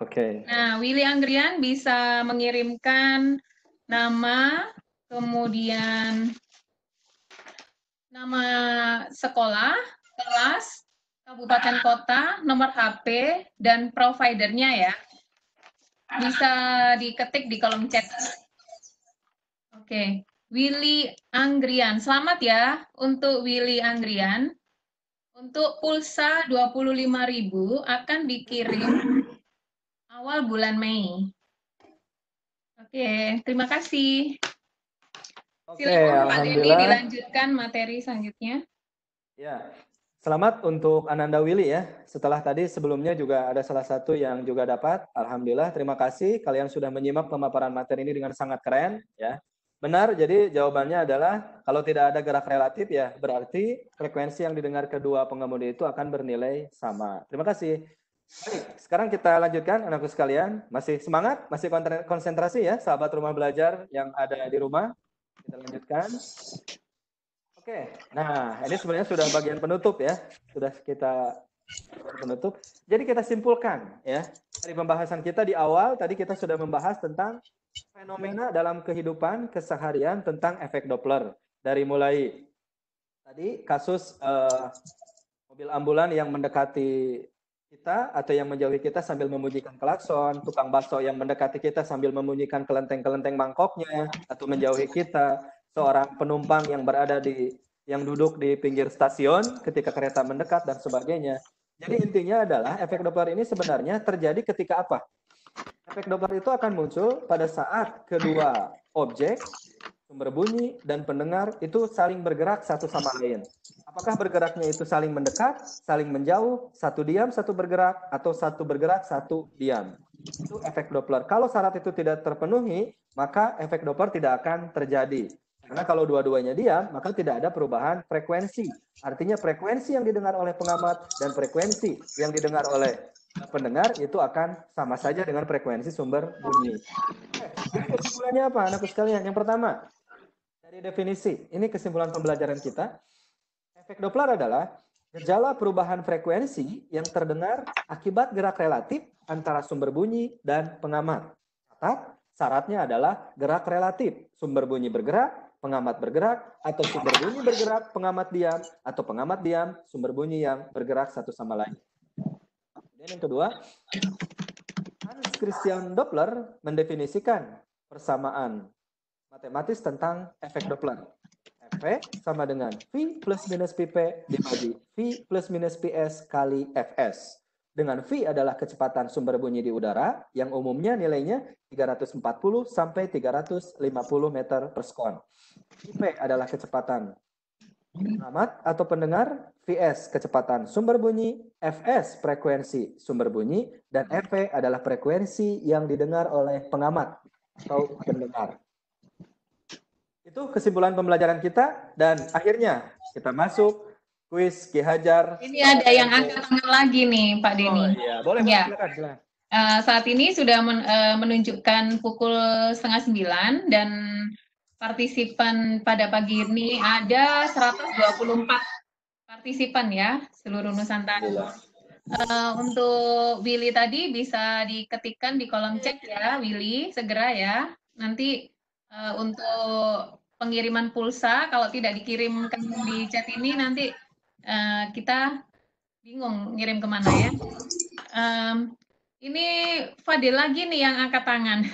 Oke. Okay. Nah, Willy Anggrian bisa mengirimkan nama, kemudian nama sekolah, kelas, kabupaten kota, nomor H P, dan providernya ya. Bisa diketik di kolom chat. Oke, okay. Willy Anggrian. Selamat ya untuk Willy Anggrian. Untuk pulsa dua puluh lima ribu akan dikirim awal bulan Mei. Oke, okay. Terima kasih. Oke, okay, alhamdulillah. Dilanjutkan materi selanjutnya. Ya, selamat untuk Ananda Willy ya. Setelah tadi sebelumnya juga ada salah satu yang juga dapat. Alhamdulillah, terima kasih kalian sudah menyimak pemaparan materi ini dengan sangat keren ya. Benar, jadi jawabannya adalah kalau tidak ada gerak relatif ya berarti frekuensi yang didengar kedua pengemudi itu akan bernilai sama. Terima kasih. Baik, sekarang kita lanjutkan anakku sekalian. Masih semangat, masih konsentrasi ya sahabat rumah belajar yang ada di rumah. Kita lanjutkan. Oke, nah ini sebenarnya sudah bagian penutup ya, sudah kita penutup. Jadi kita simpulkan ya, dari pembahasan kita di awal, tadi kita sudah membahas tentang fenomena dalam kehidupan keseharian tentang efek Doppler. Dari mulai tadi kasus uh, mobil ambulan yang mendekati kita atau yang menjauhi kita sambil membunyikan klakson, tukang bakso yang mendekati kita sambil membunyikan kelenteng-kelenteng mangkoknya atau menjauhi kita, seorang penumpang yang berada di yang duduk di pinggir stasiun ketika kereta mendekat dan sebagainya. Jadi intinya adalah efek Doppler ini sebenarnya terjadi ketika apa? Efek Doppler itu akan muncul pada saat kedua objek, sumber bunyi dan pendengar itu saling bergerak satu sama lain. Apakah bergeraknya itu saling mendekat, saling menjauh, satu diam, satu bergerak, atau satu bergerak, satu diam. Itu efek Doppler. Kalau syarat itu tidak terpenuhi, maka efek Doppler tidak akan terjadi. Karena kalau dua-duanya diam, maka tidak ada perubahan frekuensi. Artinya frekuensi yang didengar oleh pengamat dan frekuensi yang didengar oleh pendengar itu akan sama saja dengan frekuensi sumber bunyi. Oke, kesimpulannya apa anakku sekalian? Yang pertama, dari definisi, ini kesimpulan pembelajaran kita. Efek Doppler adalah gejala perubahan frekuensi yang terdengar akibat gerak relatif antara sumber bunyi dan pengamat. Catat, syaratnya adalah gerak relatif. Sumber bunyi bergerak, pengamat bergerak, atau sumber bunyi bergerak, pengamat diam, atau pengamat diam, sumber bunyi yang bergerak satu sama lain. Kemudian yang kedua, Hans Christian Doppler mendefinisikan persamaan matematis tentang efek Doppler. F sama dengan V plus minus P P dibagi V plus minus P S kali F S. Dengan V adalah kecepatan sumber bunyi di udara yang umumnya nilainya tiga ratus empat puluh sampai tiga ratus lima puluh meter per sekon. I P adalah kecepatan pengamat atau pendengar, V S kecepatan sumber bunyi, F S frekuensi sumber bunyi, dan F P adalah frekuensi yang didengar oleh pengamat atau pendengar. Itu kesimpulan pembelajaran kita dan akhirnya kita masuk kuis Ki Hajar. Ini ada yang angkat tangan lagi nih Pak Deni. Oh, iya. Boleh, ya. Silakan, silakan. Uh, saat ini sudah men, uh, menunjukkan pukul setengah sembilan dan partisipan pada pagi ini ada seratus dua puluh empat partisipan ya seluruh Nusantara. Uh, untuk Willy tadi bisa diketikkan di kolom chat ya Willy, segera ya. Nanti uh, untuk pengiriman pulsa kalau tidak dikirimkan di chat ini nanti Uh, kita bingung ngirim kemana ya. Um, ini Fadil lagi nih yang angkat tangan.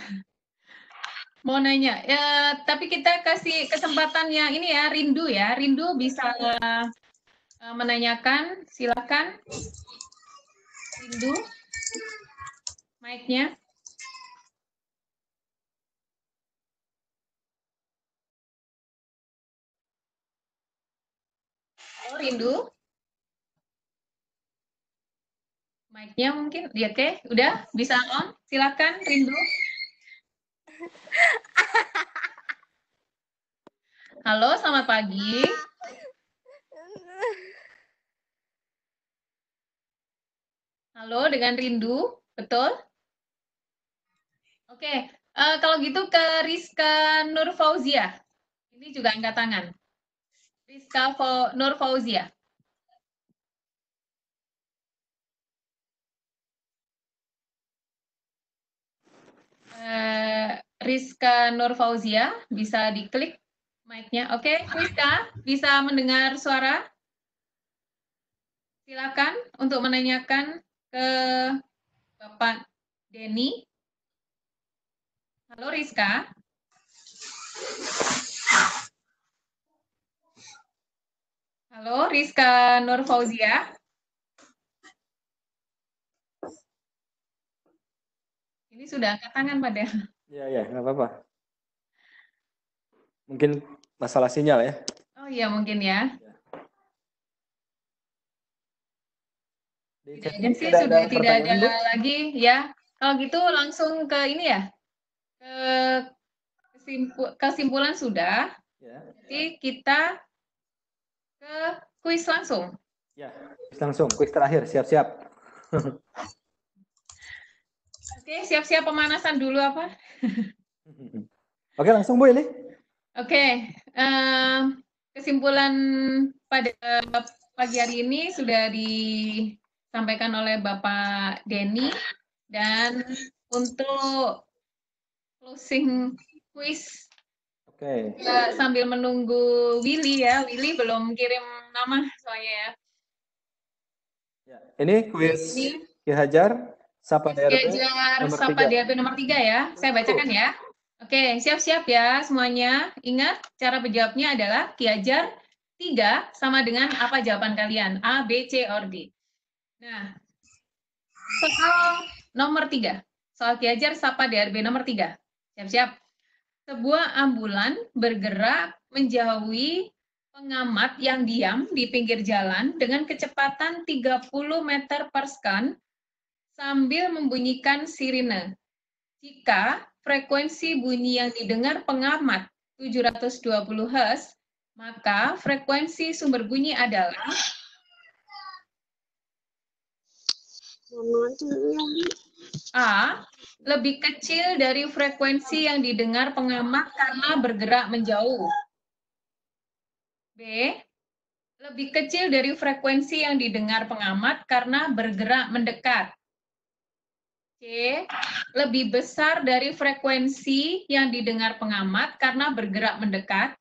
Mau nanya, uh, tapi kita kasih kesempatan yang ini ya, Rindu ya. Rindu bisa uh, uh, menanyakan, silakan. Rindu, mic-nya. Oh, Rindu, mic-nya mungkin, ya, oke, udah bisa on, silakan Rindu. Halo, selamat pagi. Halo, dengan Rindu, betul? Oke, uh, kalau gitu ke Rizka Nur Fauzia, ini juga angkat tangan. Rizka Nur Fauzia. Uh, Rizka Nur Fauzia, bisa diklik mic-nya. Oke, okay. Rizka, bisa mendengar suara? Silakan untuk menanyakan ke Bapak Deni. Halo Rizka. Halo Rizka Nur Fauzia. Ini sudah angkat tangan padahal. Iya, iya, nggak apa-apa. Mungkin masalah sinyal ya. Oh iya, mungkin ya. Kayaknya sih tidak sudah ada tidak ada dulu. Lagi ya. Kalau gitu langsung ke ini ya, ke kesimpul, kesimpulan sudah. Ya. Jadi kita ke kuis langsung. Ya, kuis langsung, kuis terakhir, siap-siap. Oke, siap-siap pemanasan dulu apa? Oke, langsung Bu ini. Oke, uh, kesimpulan pada pagi hari ini sudah di sampaikan oleh Bapak Deni, dan untuk closing quiz, okay. Kita sambil menunggu Willy ya, Willy belum kirim nama soalnya ya. Ini quiz Ki Hajar, Sapa D R B nomor tiga ya, saya bacakan ya. Oke, siap-siap ya semuanya, ingat cara menjawabnya adalah Ki Hajar tiga sama dengan apa jawaban kalian, A, B, C, or D. Nah, soal nomor tiga. Soal Ki Hajar Sapa D R B nomor tiga. Siap-siap. Sebuah ambulan bergerak menjauhi pengamat yang diam di pinggir jalan dengan kecepatan tiga puluh meter per second sambil membunyikan sirine. Jika frekuensi bunyi yang didengar pengamat tujuh ratus dua puluh hertz, maka frekuensi sumber bunyi adalah... A. Lebih kecil dari frekuensi yang didengar pengamat karena bergerak menjauh. B. Lebih kecil dari frekuensi yang didengar pengamat karena bergerak mendekat. C. Lebih besar dari frekuensi yang didengar pengamat karena bergerak mendekat.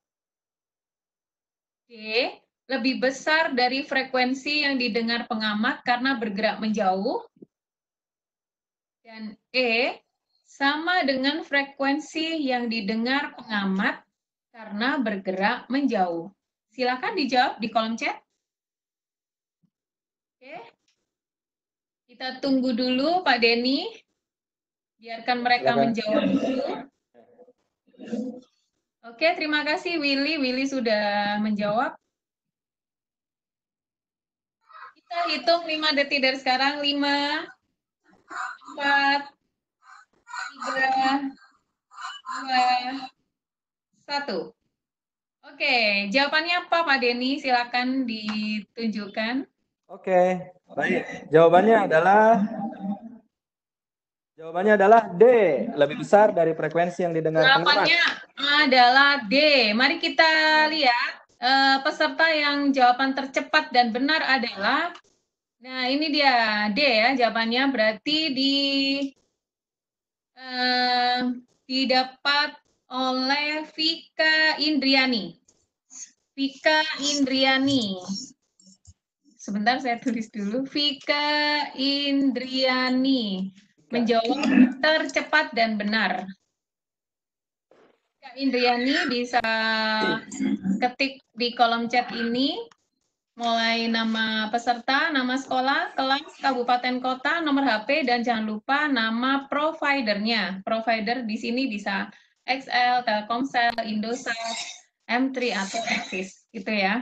D. Lebih besar dari frekuensi yang didengar pengamat karena bergerak menjauh. Dan E, sama dengan frekuensi yang didengar pengamat karena bergerak menjauh. Silakan dijawab di kolom chat. Oke. Kita tunggu dulu Pak Deni. Biarkan mereka Silakan. menjawab dulu. Oke, terima kasih Willy. Willy sudah menjawab. Kita hitung lima detik dari sekarang. lima, empat, tiga, dua, satu. Oke, jawabannya apa Pak Deni? Silakan ditunjukkan. Oke, baik. Jawabannya adalah Jawabannya adalah D, lebih besar dari frekuensi yang didengar pengamat. Jawabannya adalah D. Mari kita lihat. Uh, peserta yang jawaban tercepat dan benar adalah, nah ini dia D ya jawabannya, berarti di uh, didapat oleh Fika Indriani. Fika Indriani. Sebentar saya tulis dulu. Fika Indriani menjawab tercepat dan benar. Kak Indriani bisa ketik di kolom chat ini, mulai nama peserta, nama sekolah, kelas, kabupaten, kota, nomor H P, dan jangan lupa nama providernya. Provider di sini bisa X L, Telkomsel, Indosat, M tiga, atau Axis, gitu ya.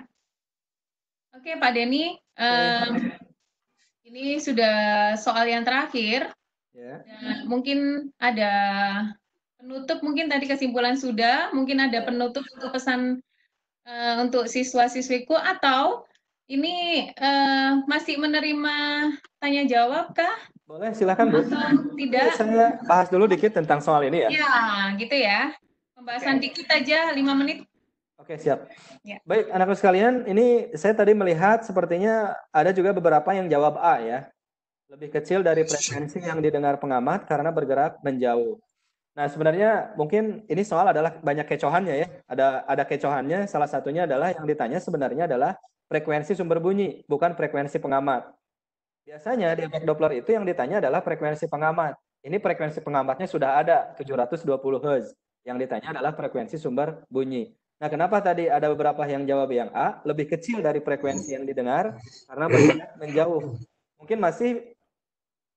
Oke Pak Deni, um, ini sudah soal yang terakhir. Yeah. Dan mungkin ada... penutup, mungkin tadi kesimpulan sudah, mungkin ada penutup untuk pesan uh, untuk siswa-siswiku, atau ini uh, masih menerima tanya jawab kah? Boleh, silahkan Bu. Atau tidak? Saya bahas dulu dikit tentang soal ini ya. Ya, gitu ya. Pembahasan okay. dikit aja, lima menit. Oke, okay, siap. Ya. Baik, anak-anak sekalian, ini saya tadi melihat sepertinya ada juga beberapa yang jawab A ya. Lebih kecil dari frekuensi yang didengar pengamat karena bergerak menjauh. Nah, sebenarnya mungkin ini soal adalah banyak kecohannya ya. Ada ada kecohannya, salah satunya adalah yang ditanya sebenarnya adalah frekuensi sumber bunyi, bukan frekuensi pengamat. Biasanya di efek Doppler itu yang ditanya adalah frekuensi pengamat. Ini frekuensi pengamatnya sudah ada, tujuh ratus dua puluh hertz. Yang ditanya adalah frekuensi sumber bunyi. Nah, kenapa tadi ada beberapa yang jawab yang A, lebih kecil dari frekuensi yang didengar, karena bergerak menjauh. Mungkin masih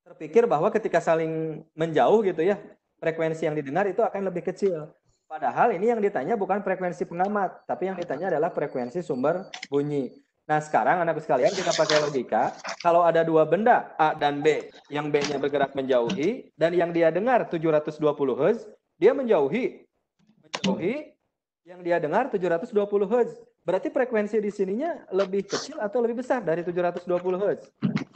terpikir bahwa ketika saling menjauh gitu ya, frekuensi yang didengar itu akan lebih kecil. Padahal ini yang ditanya bukan frekuensi pengamat, tapi yang ditanya adalah frekuensi sumber bunyi. Nah, sekarang anak-anak sekalian kita pakai logika, kalau ada dua benda, A dan B, yang B-nya bergerak menjauhi, dan yang dia dengar tujuh ratus dua puluh hertz, dia menjauhi, menjauhi, yang dia dengar tujuh ratus dua puluh hertz. Berarti frekuensi di sininya lebih kecil atau lebih besar dari tujuh ratus dua puluh hertz?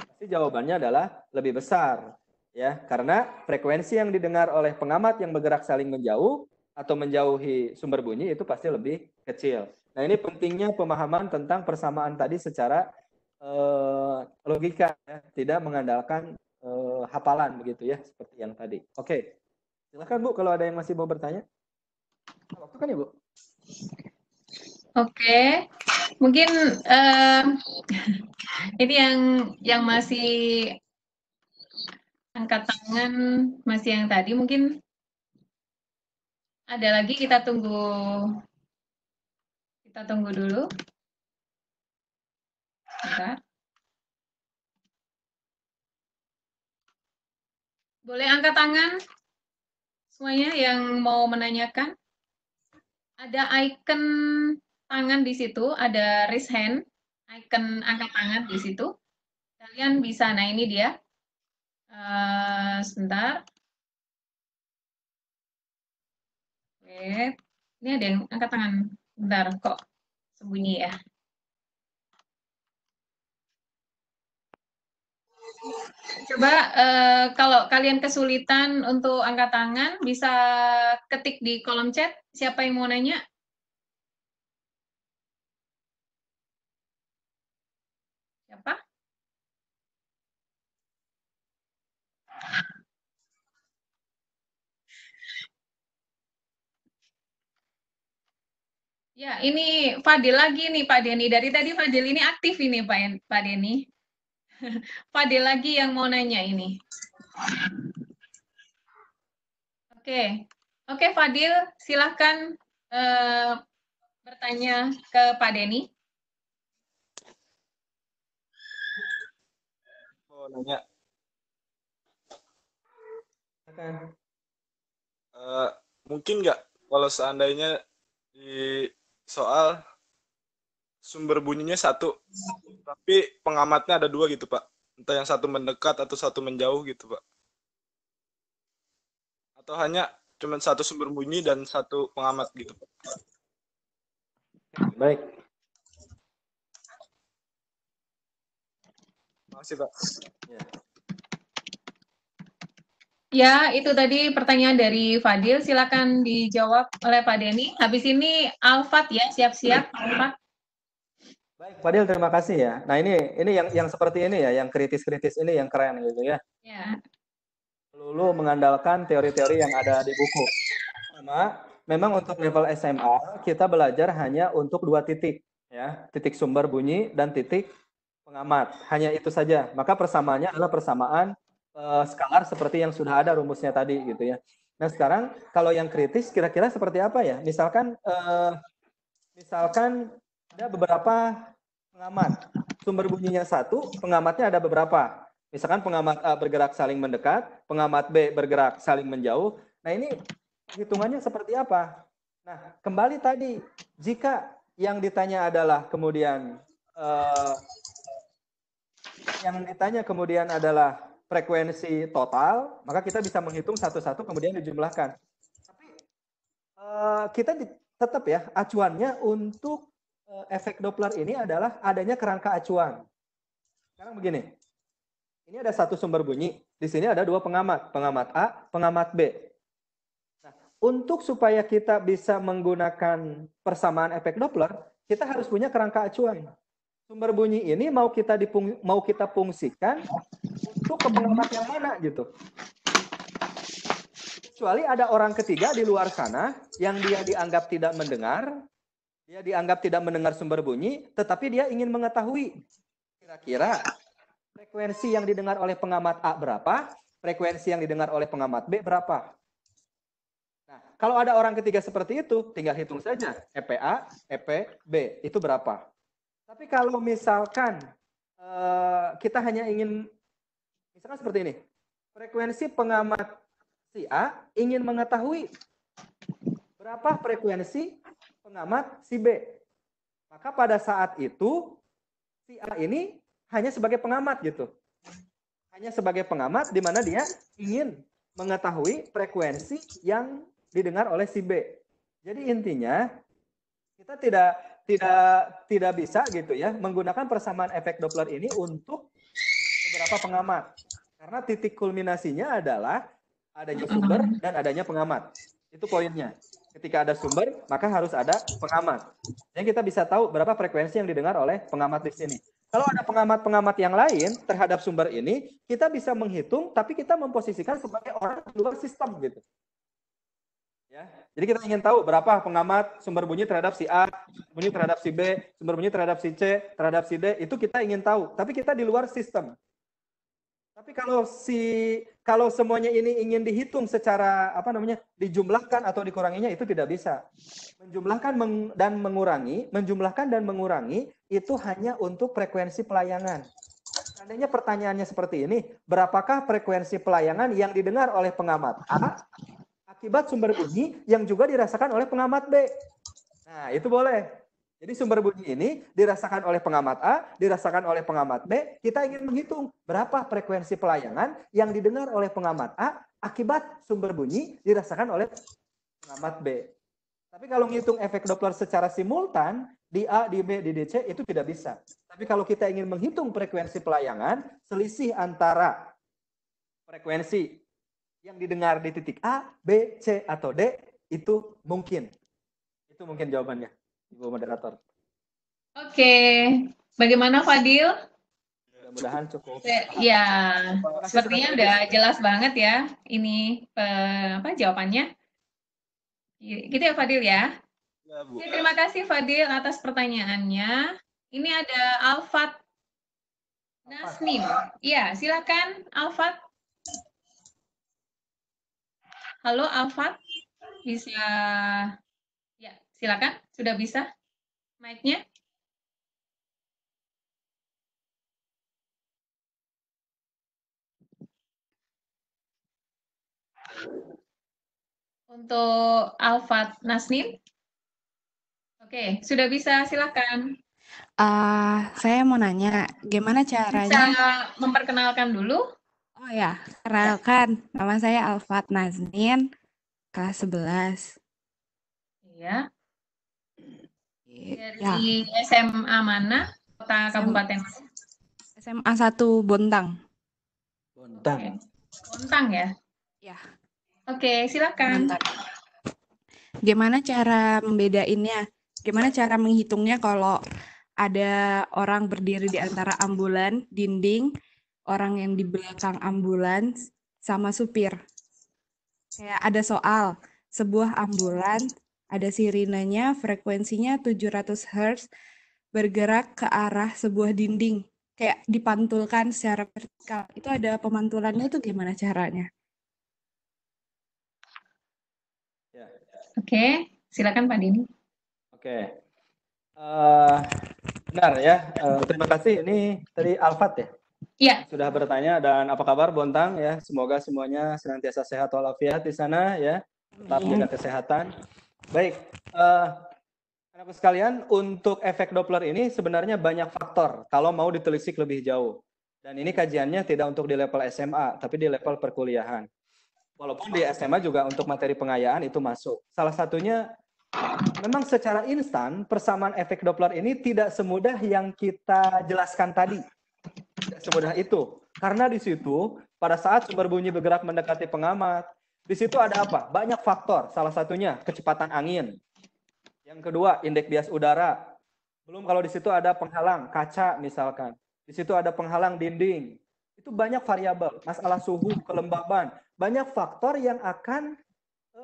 Pasti jawabannya adalah lebih besar. Ya, karena frekuensi yang didengar oleh pengamat yang bergerak saling menjauh atau menjauhi sumber bunyi itu pasti lebih kecil. Nah, ini pentingnya pemahaman tentang persamaan tadi secara eh, logika, ya. Tidak mengandalkan eh, hafalan begitu ya, seperti yang tadi. Oke. Silakan Bu kalau ada yang masih mau bertanya. Waktu kan ya, Bu? Oke, okay. Mungkin uh, ini yang yang masih angkat tangan, masih yang tadi mungkin ada lagi, kita tunggu kita tunggu dulu. Bentar. Boleh angkat tangan semuanya yang mau menanyakan. Ada icon tangan di situ, ada raise hand, icon angkat tangan di situ. Kalian bisa, nah ini dia. Uh, sebentar. Oke, ini ada yang angkat tangan. Bentar, kok sembunyi ya. Coba eh, kalau kalian kesulitan untuk angkat tangan, bisa ketik di kolom chat siapa yang mau nanya. Siapa? Ya, ini Fadil lagi nih Pak Deni. Dari tadi Fadil ini aktif ini Pak, Pak Deni. Fadil lagi yang mau nanya ini. Oke, okay. oke okay, Fadil, silahkan uh, bertanya ke Pak Deni. Mau nanya. Uh, mungkin nggak kalau seandainya di soal sumber bunyinya satu, tapi pengamatnya ada dua gitu Pak. Entah yang satu mendekat atau satu menjauh gitu Pak. Atau hanya cuma satu sumber bunyi dan satu pengamat gitu Pak. Baik. Terima kasih Pak. Ya. Ya, itu tadi pertanyaan dari Fadil. Silakan dijawab oleh Pak Deni. Habis ini Alfat ya, siap-siap Alfat. Baik, Fadil, terima kasih ya. Nah ini ini yang yang seperti ini ya, yang kritis-kritis ini yang keren gitu ya. Ya. Lulu mengandalkan teori-teori yang ada di buku. Sama, memang untuk level S M A kita belajar hanya untuk dua titik ya, titik sumber bunyi dan titik pengamat. Hanya itu saja. Maka persamaannya adalah persamaan eh, skalar seperti yang sudah ada rumusnya tadi gitu ya. Nah sekarang kalau yang kritis kira-kira seperti apa ya? Misalkan eh, misalkan ada beberapa pengamat, sumber bunyinya satu, pengamatnya ada beberapa. Misalkan pengamat A bergerak saling mendekat, pengamat B bergerak saling menjauh. Nah ini hitungannya seperti apa? Nah kembali tadi, jika yang ditanya adalah kemudian eh, yang ditanya kemudian adalah frekuensi total, maka kita bisa menghitung satu-satu kemudian dijumlahkan. Tapi eh, kita di, tetap ya acuannya untuk efek Doppler ini adalah adanya kerangka acuan. Sekarang begini, ini ada satu sumber bunyi, di sini ada dua pengamat, pengamat A, pengamat B. Nah, untuk supaya kita bisa menggunakan persamaan efek Doppler, kita harus punya kerangka acuan. Sumber bunyi ini mau kita dipung, mau kita fungsikan untuk ke pengamat yang mana gitu. Kecuali ada orang ketiga di luar sana yang dia dianggap tidak mendengar. Dia dianggap tidak mendengar sumber bunyi, tetapi dia ingin mengetahui kira-kira frekuensi yang didengar oleh pengamat A berapa, frekuensi yang didengar oleh pengamat B berapa. Nah, kalau ada orang ketiga seperti itu, tinggal hitung saja E P A, E P B itu berapa. Tapi kalau misalkan uh, kita hanya ingin, misalkan seperti ini, frekuensi pengamat si A ingin mengetahui berapa frekuensi pengamat si B. Maka pada saat itu si A ini hanya sebagai pengamat gitu. Hanya sebagai pengamat di mana dia ingin mengetahui frekuensi yang didengar oleh si B. Jadi intinya kita tidak tidak tidak bisa gitu ya menggunakan persamaan efek Doppler ini untuk beberapa pengamat. Karena titik kulminasinya adalah adanya sumber dan adanya pengamat. Itu poinnya. Ketika ada sumber, maka harus ada pengamat. Jadi kita bisa tahu berapa frekuensi yang didengar oleh pengamat di sini. Kalau ada pengamat-pengamat yang lain terhadap sumber ini, kita bisa menghitung, tapi kita memposisikan sebagai orang di luar sistem gitu. Ya, jadi kita ingin tahu berapa pengamat sumber bunyi terhadap si A, bunyi terhadap si B, sumber bunyi terhadap si C, terhadap si D, itu kita ingin tahu. Tapi kita di luar sistem. Tapi kalau si kalau semuanya ini ingin dihitung secara apa namanya dijumlahkan atau dikuranginya itu tidak bisa. Menjumlahkan meng, dan mengurangi, menjumlahkan dan mengurangi itu hanya untuk frekuensi pelayangan. Seandainya pertanyaannya seperti ini, berapakah frekuensi pelayangan yang didengar oleh pengamat A akibat sumber bunyi yang juga dirasakan oleh pengamat B? Nah, itu boleh. Jadi sumber bunyi ini dirasakan oleh pengamat A, dirasakan oleh pengamat B, kita ingin menghitung berapa frekuensi pelayangan yang didengar oleh pengamat A akibat sumber bunyi dirasakan oleh pengamat B. Tapi kalau menghitung efek Doppler secara simultan, di A, di B, di D C itu tidak bisa. Tapi kalau kita ingin menghitung frekuensi pelayangan, selisih antara frekuensi yang didengar di titik A, B, C, atau D itu mungkin. Itu mungkin jawabannya. Ibu moderator. Oke, okay. Bagaimana Fadil? Mudah-mudahan cukup. Ya, sepertinya udah jelas banget ya ini eh, apa jawabannya. Gitu ya Fadil ya. Ya Bu. Oke, terima kasih Fadil atas pertanyaannya. Ini ada Alfat Nasmin. Iya, silakan Alfat. Halo Alfat, bisa? Ya, silakan. Sudah bisa mic-nya? Untuk Alfat Nasmin? Oke, sudah bisa, silakan. Uh, saya mau nanya, gimana caranya? Bisa memperkenalkan dulu? Oh ya, perkenalkan. Nama saya Alfat Nasmin, kelas sebelas. Iya. Dari ya. S M A mana? Kota kabupaten mana? S M A satu Bontang. Bontang. Okay. Bontang ya? Ya. Oke, okay, silakan. Bontang. Gimana cara membedainnya? Gimana cara menghitungnya kalau ada orang berdiri di antara ambulan, dinding, orang yang di belakang ambulan, sama supir? Kayak ada soal, sebuah ambulan, ada sirenanya, frekuensinya tujuh ratus hertz, bergerak ke arah sebuah dinding, kayak dipantulkan secara vertikal. Itu ada pemantulannya, itu gimana caranya? Ya. Oke, silakan Pak Deni. Oke, uh, benar ya. Uh, terima kasih. Ini dari Alfat ya. Iya. Sudah bertanya dan apa kabar Bontang ya? Semoga semuanya senantiasa sehat walafiat di sana ya. Tetap jaga kesehatan. Baik, uh, anak-anak sekalian, untuk efek Doppler ini sebenarnya banyak faktor kalau mau ditelisik lebih jauh. Dan ini kajiannya tidak untuk di level S M A, tapi di level perkuliahan. Walaupun di S M A juga untuk materi pengayaan itu masuk. Salah satunya, memang secara instan persamaan efek Doppler ini tidak semudah yang kita jelaskan tadi. Tidak semudah itu. Karena di situ, pada saat sumber bunyi bergerak mendekati pengamat, di situ ada apa? Banyak faktor. Salah satunya kecepatan angin. Yang kedua, indeks bias udara. Belum kalau di situ ada penghalang kaca misalkan. Di situ ada penghalang dinding. Itu banyak variabel, masalah suhu, kelembaban. Banyak faktor yang akan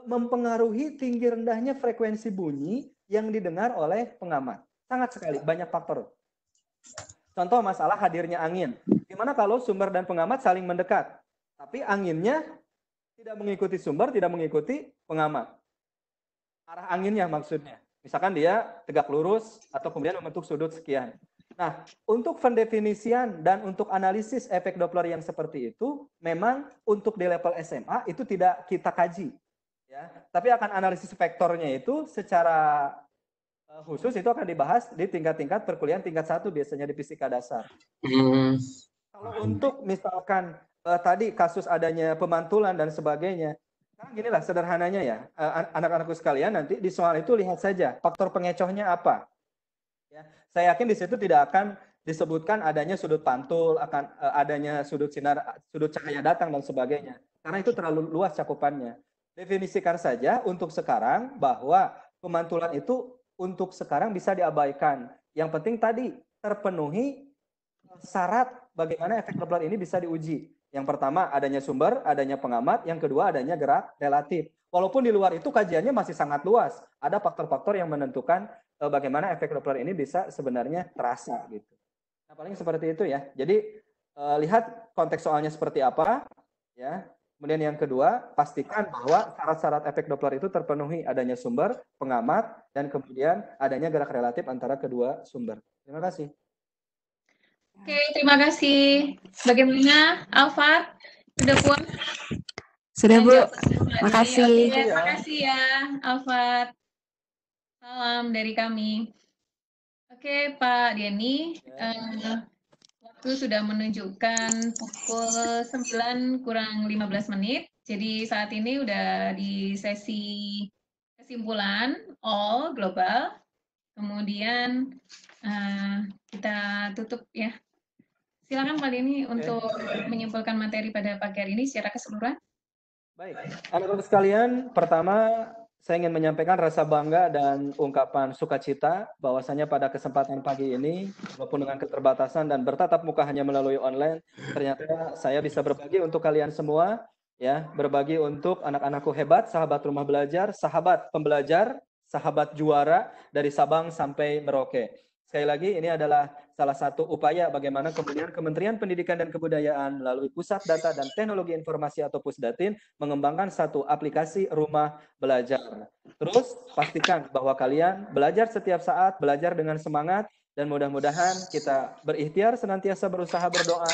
mempengaruhi tinggi rendahnya frekuensi bunyi yang didengar oleh pengamat. Sangat sekali, banyak faktor. Contoh masalah hadirnya angin. Gimana kalau sumber dan pengamat saling mendekat, tapi anginnya tidak mengikuti sumber, tidak mengikuti pengamat. Arah anginnya maksudnya. Misalkan dia tegak lurus atau kemudian membentuk sudut sekian. Nah, untuk pendefinisian dan untuk analisis efek Doppler yang seperti itu, memang untuk di level S M A itu tidak kita kaji. Ya, tapi akan analisis vektornya itu secara khusus itu akan dibahas di tingkat-tingkat perkuliahan tingkat satu biasanya di fisika dasar. Hmm. Kalau untuk misalkan eh, tadi kasus adanya pemantulan dan sebagainya, sekarang ginilah sederhananya ya, eh, anak-anakku sekalian nanti di soal itu lihat saja faktor pengecohnya apa. Ya, saya yakin di situ tidak akan disebutkan adanya sudut pantul, akan eh, adanya sudut sinar, sudut cahaya datang dan sebagainya, karena itu terlalu luas cakupannya. Definisikan saja untuk sekarang bahwa pemantulan itu untuk sekarang bisa diabaikan. Yang penting tadi terpenuhi syarat bagaimana efek Doppler ini bisa diuji. Yang pertama adanya sumber, adanya pengamat. Yang kedua adanya gerak relatif. Walaupun di luar itu kajiannya masih sangat luas. Ada faktor-faktor yang menentukan bagaimana efek Doppler ini bisa sebenarnya terasa gitu. Nah, paling seperti itu ya. Jadi eh, lihat konteks soalnya seperti apa ya. Kemudian yang kedua, pastikan bahwa syarat-syarat efek Doppler itu terpenuhi, adanya sumber, pengamat, dan kemudian adanya gerak relatif antara kedua sumber. Terima kasih. Oke, terima kasih. Bagaimana, Alfat? Sudah puas? Sudah, Bu. Makasih. Oke, terima kasih ya, Alfat. Salam dari kami. Oke, Pak Deni. Ya. Uh, Itu sudah menunjukkan pukul sembilan kurang lima belas menit. Jadi saat ini udah di sesi kesimpulan all global. Kemudian uh, kita tutup ya. Silakan Pak Deni untuk menyimpulkan materi pada pagi hari ini secara keseluruhan. Baik, anak-anak sekalian, pertama saya ingin menyampaikan rasa bangga dan ungkapan sukacita bahwasanya pada kesempatan pagi ini, walaupun dengan keterbatasan dan bertatap muka hanya melalui online, ternyata saya bisa berbagi untuk kalian semua, ya, berbagi untuk anak-anakku hebat, sahabat rumah belajar, sahabat pembelajar, sahabat juara dari Sabang sampai Merauke. Sekali lagi, ini adalah salah satu upaya bagaimana kemudian Kementerian Pendidikan dan Kebudayaan melalui Pusat Data dan Teknologi Informasi atau Pusdatin mengembangkan satu aplikasi rumah belajar. Terus pastikan bahwa kalian belajar setiap saat, belajar dengan semangat, dan mudah-mudahan kita berikhtiar senantiasa berusaha berdoa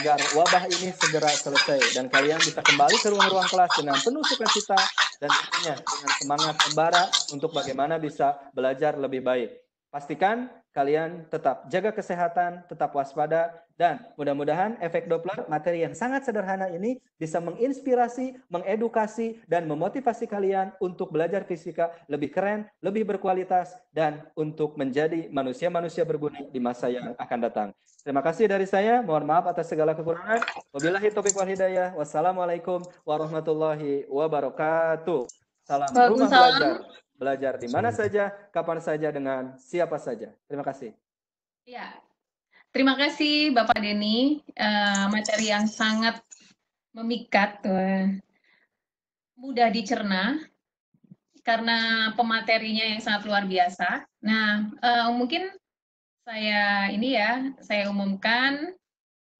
agar wabah ini segera selesai dan kalian bisa kembali ke ruang-ruang kelas dengan penuh sukacita dan tentunya dengan semangat membara untuk bagaimana bisa belajar lebih baik. Pastikan kalian tetap jaga kesehatan, tetap waspada, dan mudah-mudahan efek Doppler, materi yang sangat sederhana ini bisa menginspirasi, mengedukasi, dan memotivasi kalian untuk belajar fisika lebih keren, lebih berkualitas, dan untuk menjadi manusia-manusia berguna di masa yang akan datang. Terima kasih dari saya, mohon maaf atas segala kekurangan. Wabillahi taufiq wal hidayah, wassalamualaikum warahmatullahi wabarakatuh. Salam rumah belajar. Belajar di mana saja, kapan saja, dengan siapa saja. Terima kasih. Ya, terima kasih Bapak Deni. Uh, materi yang sangat memikat, uh, mudah dicerna karena pematerinya yang sangat luar biasa. Nah, uh, mungkin saya ini ya, saya umumkan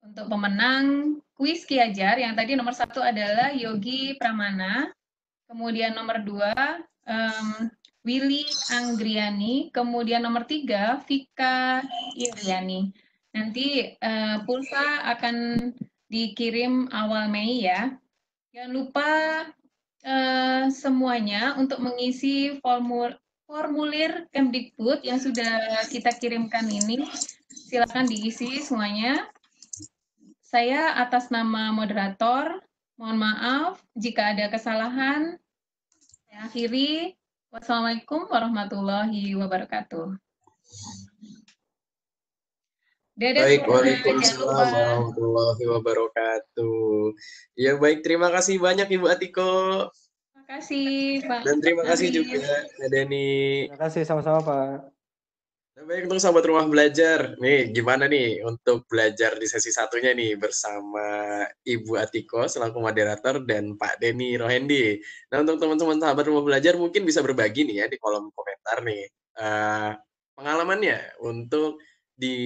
untuk pemenang kuis Ki Ajar yang tadi nomor satu adalah Yogi Pramana, kemudian nomor dua Um, Willy Anggriani, kemudian nomor tiga Fika Indriani. Nanti uh, pulsa akan dikirim awal Mei ya. Jangan lupa uh, semuanya untuk mengisi formul formulir Kemdikbud yang sudah kita kirimkan ini. Silakan diisi semuanya. Saya atas nama moderator mohon maaf jika ada kesalahan. Saya akhiri, wassalamualaikum warahmatullahi wabarakatuh. Dadah, baik, waalaikumsalam warahmatullahi wabarakatuh. Ya baik, terima kasih banyak Ibu Atiko. Terima kasih Pak. Dan terima kasih juga Deni. Terima kasih sama-sama Pak. Baik untuk sahabat Rumah Belajar, nih gimana nih untuk belajar di sesi satunya nih bersama Ibu Atiko selaku moderator dan Pak Deni Rohendi. Nah untuk teman-teman sahabat Rumah Belajar mungkin bisa berbagi nih ya di kolom komentar nih uh, pengalamannya untuk di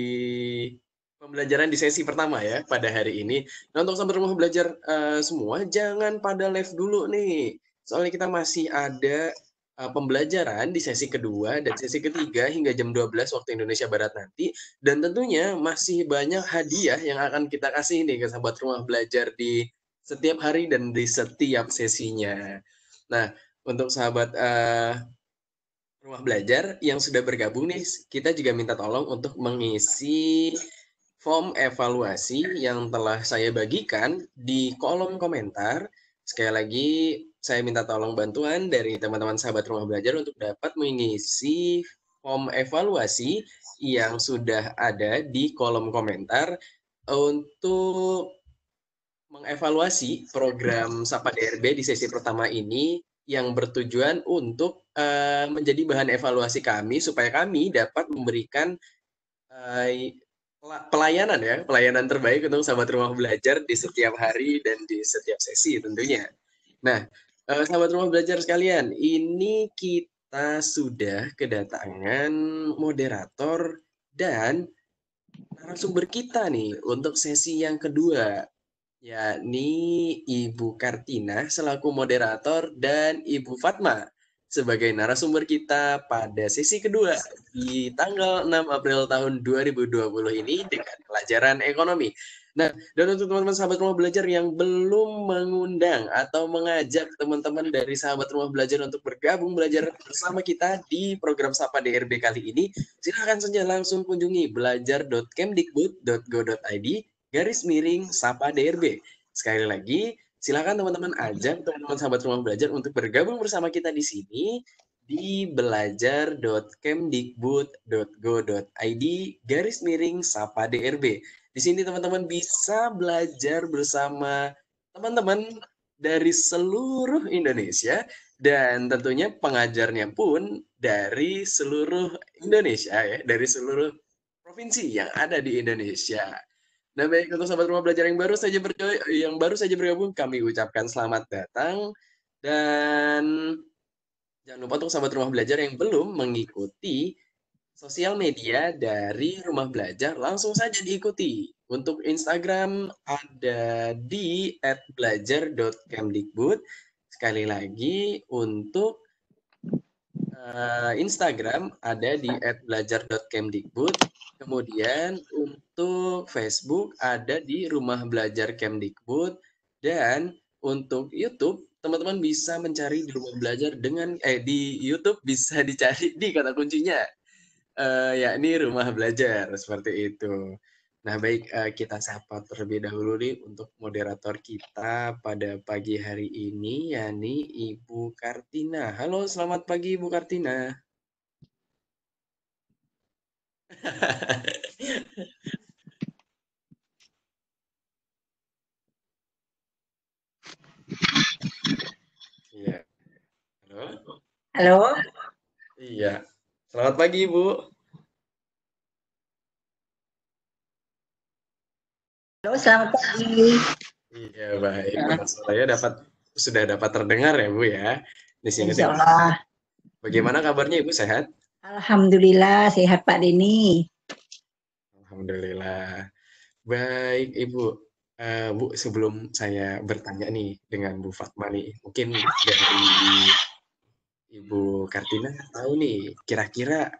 pembelajaran di sesi pertama ya pada hari ini. Nah untuk sahabat Rumah Belajar uh, semua jangan pada live dulu nih, soalnya kita masih ada pembelajaran di sesi kedua dan sesi ketiga hingga jam dua belas waktu Indonesia Barat nanti, dan tentunya masih banyak hadiah yang akan kita kasih nih ke sahabat Rumah Belajar di setiap hari dan di setiap sesinya. Nah untuk sahabat uh, Rumah Belajar yang sudah bergabung nih, kita juga minta tolong untuk mengisi form evaluasi yang telah saya bagikan di kolom komentar. Sekali lagi saya minta tolong bantuan dari teman-teman sahabat Rumah Belajar untuk dapat mengisi form evaluasi yang sudah ada di kolom komentar untuk mengevaluasi program Sapa D R B di sesi pertama ini yang bertujuan untuk uh, menjadi bahan evaluasi kami supaya kami dapat memberikan uh, pelayanan ya, pelayanan terbaik untuk sahabat Rumah Belajar di setiap hari dan di setiap sesi tentunya. Nah, Uh, sahabat Rumah Belajar sekalian, ini kita sudah kedatangan moderator dan narasumber kita nih untuk sesi yang kedua, yakni Ibu Kartina selaku moderator dan Ibu Fatma sebagai narasumber kita pada sesi kedua di tanggal enam April tahun dua ribu dua puluh ini dengan pelajaran ekonomi. Nah, dan untuk teman-teman sahabat Rumah Belajar yang belum mengundang atau mengajak teman-teman dari sahabat Rumah Belajar untuk bergabung belajar bersama kita di program Sapa D R B kali ini, silahkan saja langsung kunjungi belajar dot kemdikbud dot go dot i d garis miring Sapa D R B. Sekali lagi, silahkan teman-teman ajak teman-teman sahabat Rumah Belajar untuk bergabung bersama kita di sini di belajar dot kemdikbud dot go dot i d garis miring Sapa D R B. Di sini teman-teman bisa belajar bersama teman-teman dari seluruh Indonesia dan tentunya pengajarnya pun dari seluruh Indonesia ya, dari seluruh provinsi yang ada di Indonesia. Nah, baik untuk sahabat Rumah Belajar yang baru saja bergabung, yang baru saja bergabung kami ucapkan selamat datang, dan jangan lupa untuk sahabat Rumah Belajar yang belum mengikuti sosial media dari Rumah Belajar langsung saja diikuti. Untuk Instagram ada di et belajar dot kemdikbud. Sekali lagi untuk uh, Instagram ada di et belajar dot kemdikbud. Kemudian untuk Facebook ada di Rumah Belajar Kemdikbud, dan untuk YouTube teman-teman bisa mencari di Rumah Belajar dengan eh di YouTube bisa dicari di kata kuncinya Uh, yakni Rumah Belajar, seperti itu. Nah baik, uh, kita sapa terlebih dahulu nih untuk moderator kita pada pagi hari ini, yakni Ibu Kartina. Halo, selamat pagi Ibu Kartina. Iya. Halo. Halo. Iya. Selamat pagi, Ibu. Halo, selamat pagi. Iya, baik. Saya dapat sudah dapat terdengar ya, Bu ya. Di sini. Insya Allah. Bagaimana kabarnya, Ibu? Sehat? Alhamdulillah, sehat Pak Deni. Alhamdulillah. Baik, Ibu. Uh, Bu, sebelum saya bertanya nih dengan Bu Fatma nih, mungkin dari Ibu Kartina tahu nih, kira-kira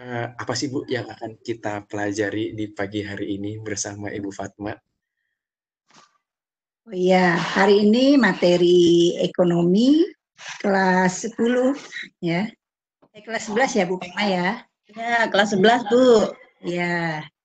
uh, apa sih Bu yang akan kita pelajari di pagi hari ini bersama Ibu Fatma? Oh iya, hari ini materi ekonomi kelas sepuluh ya. Eh, kelas sebelas ya Bu Fatma ya? Ya, kelas sebelas Bu. Ya,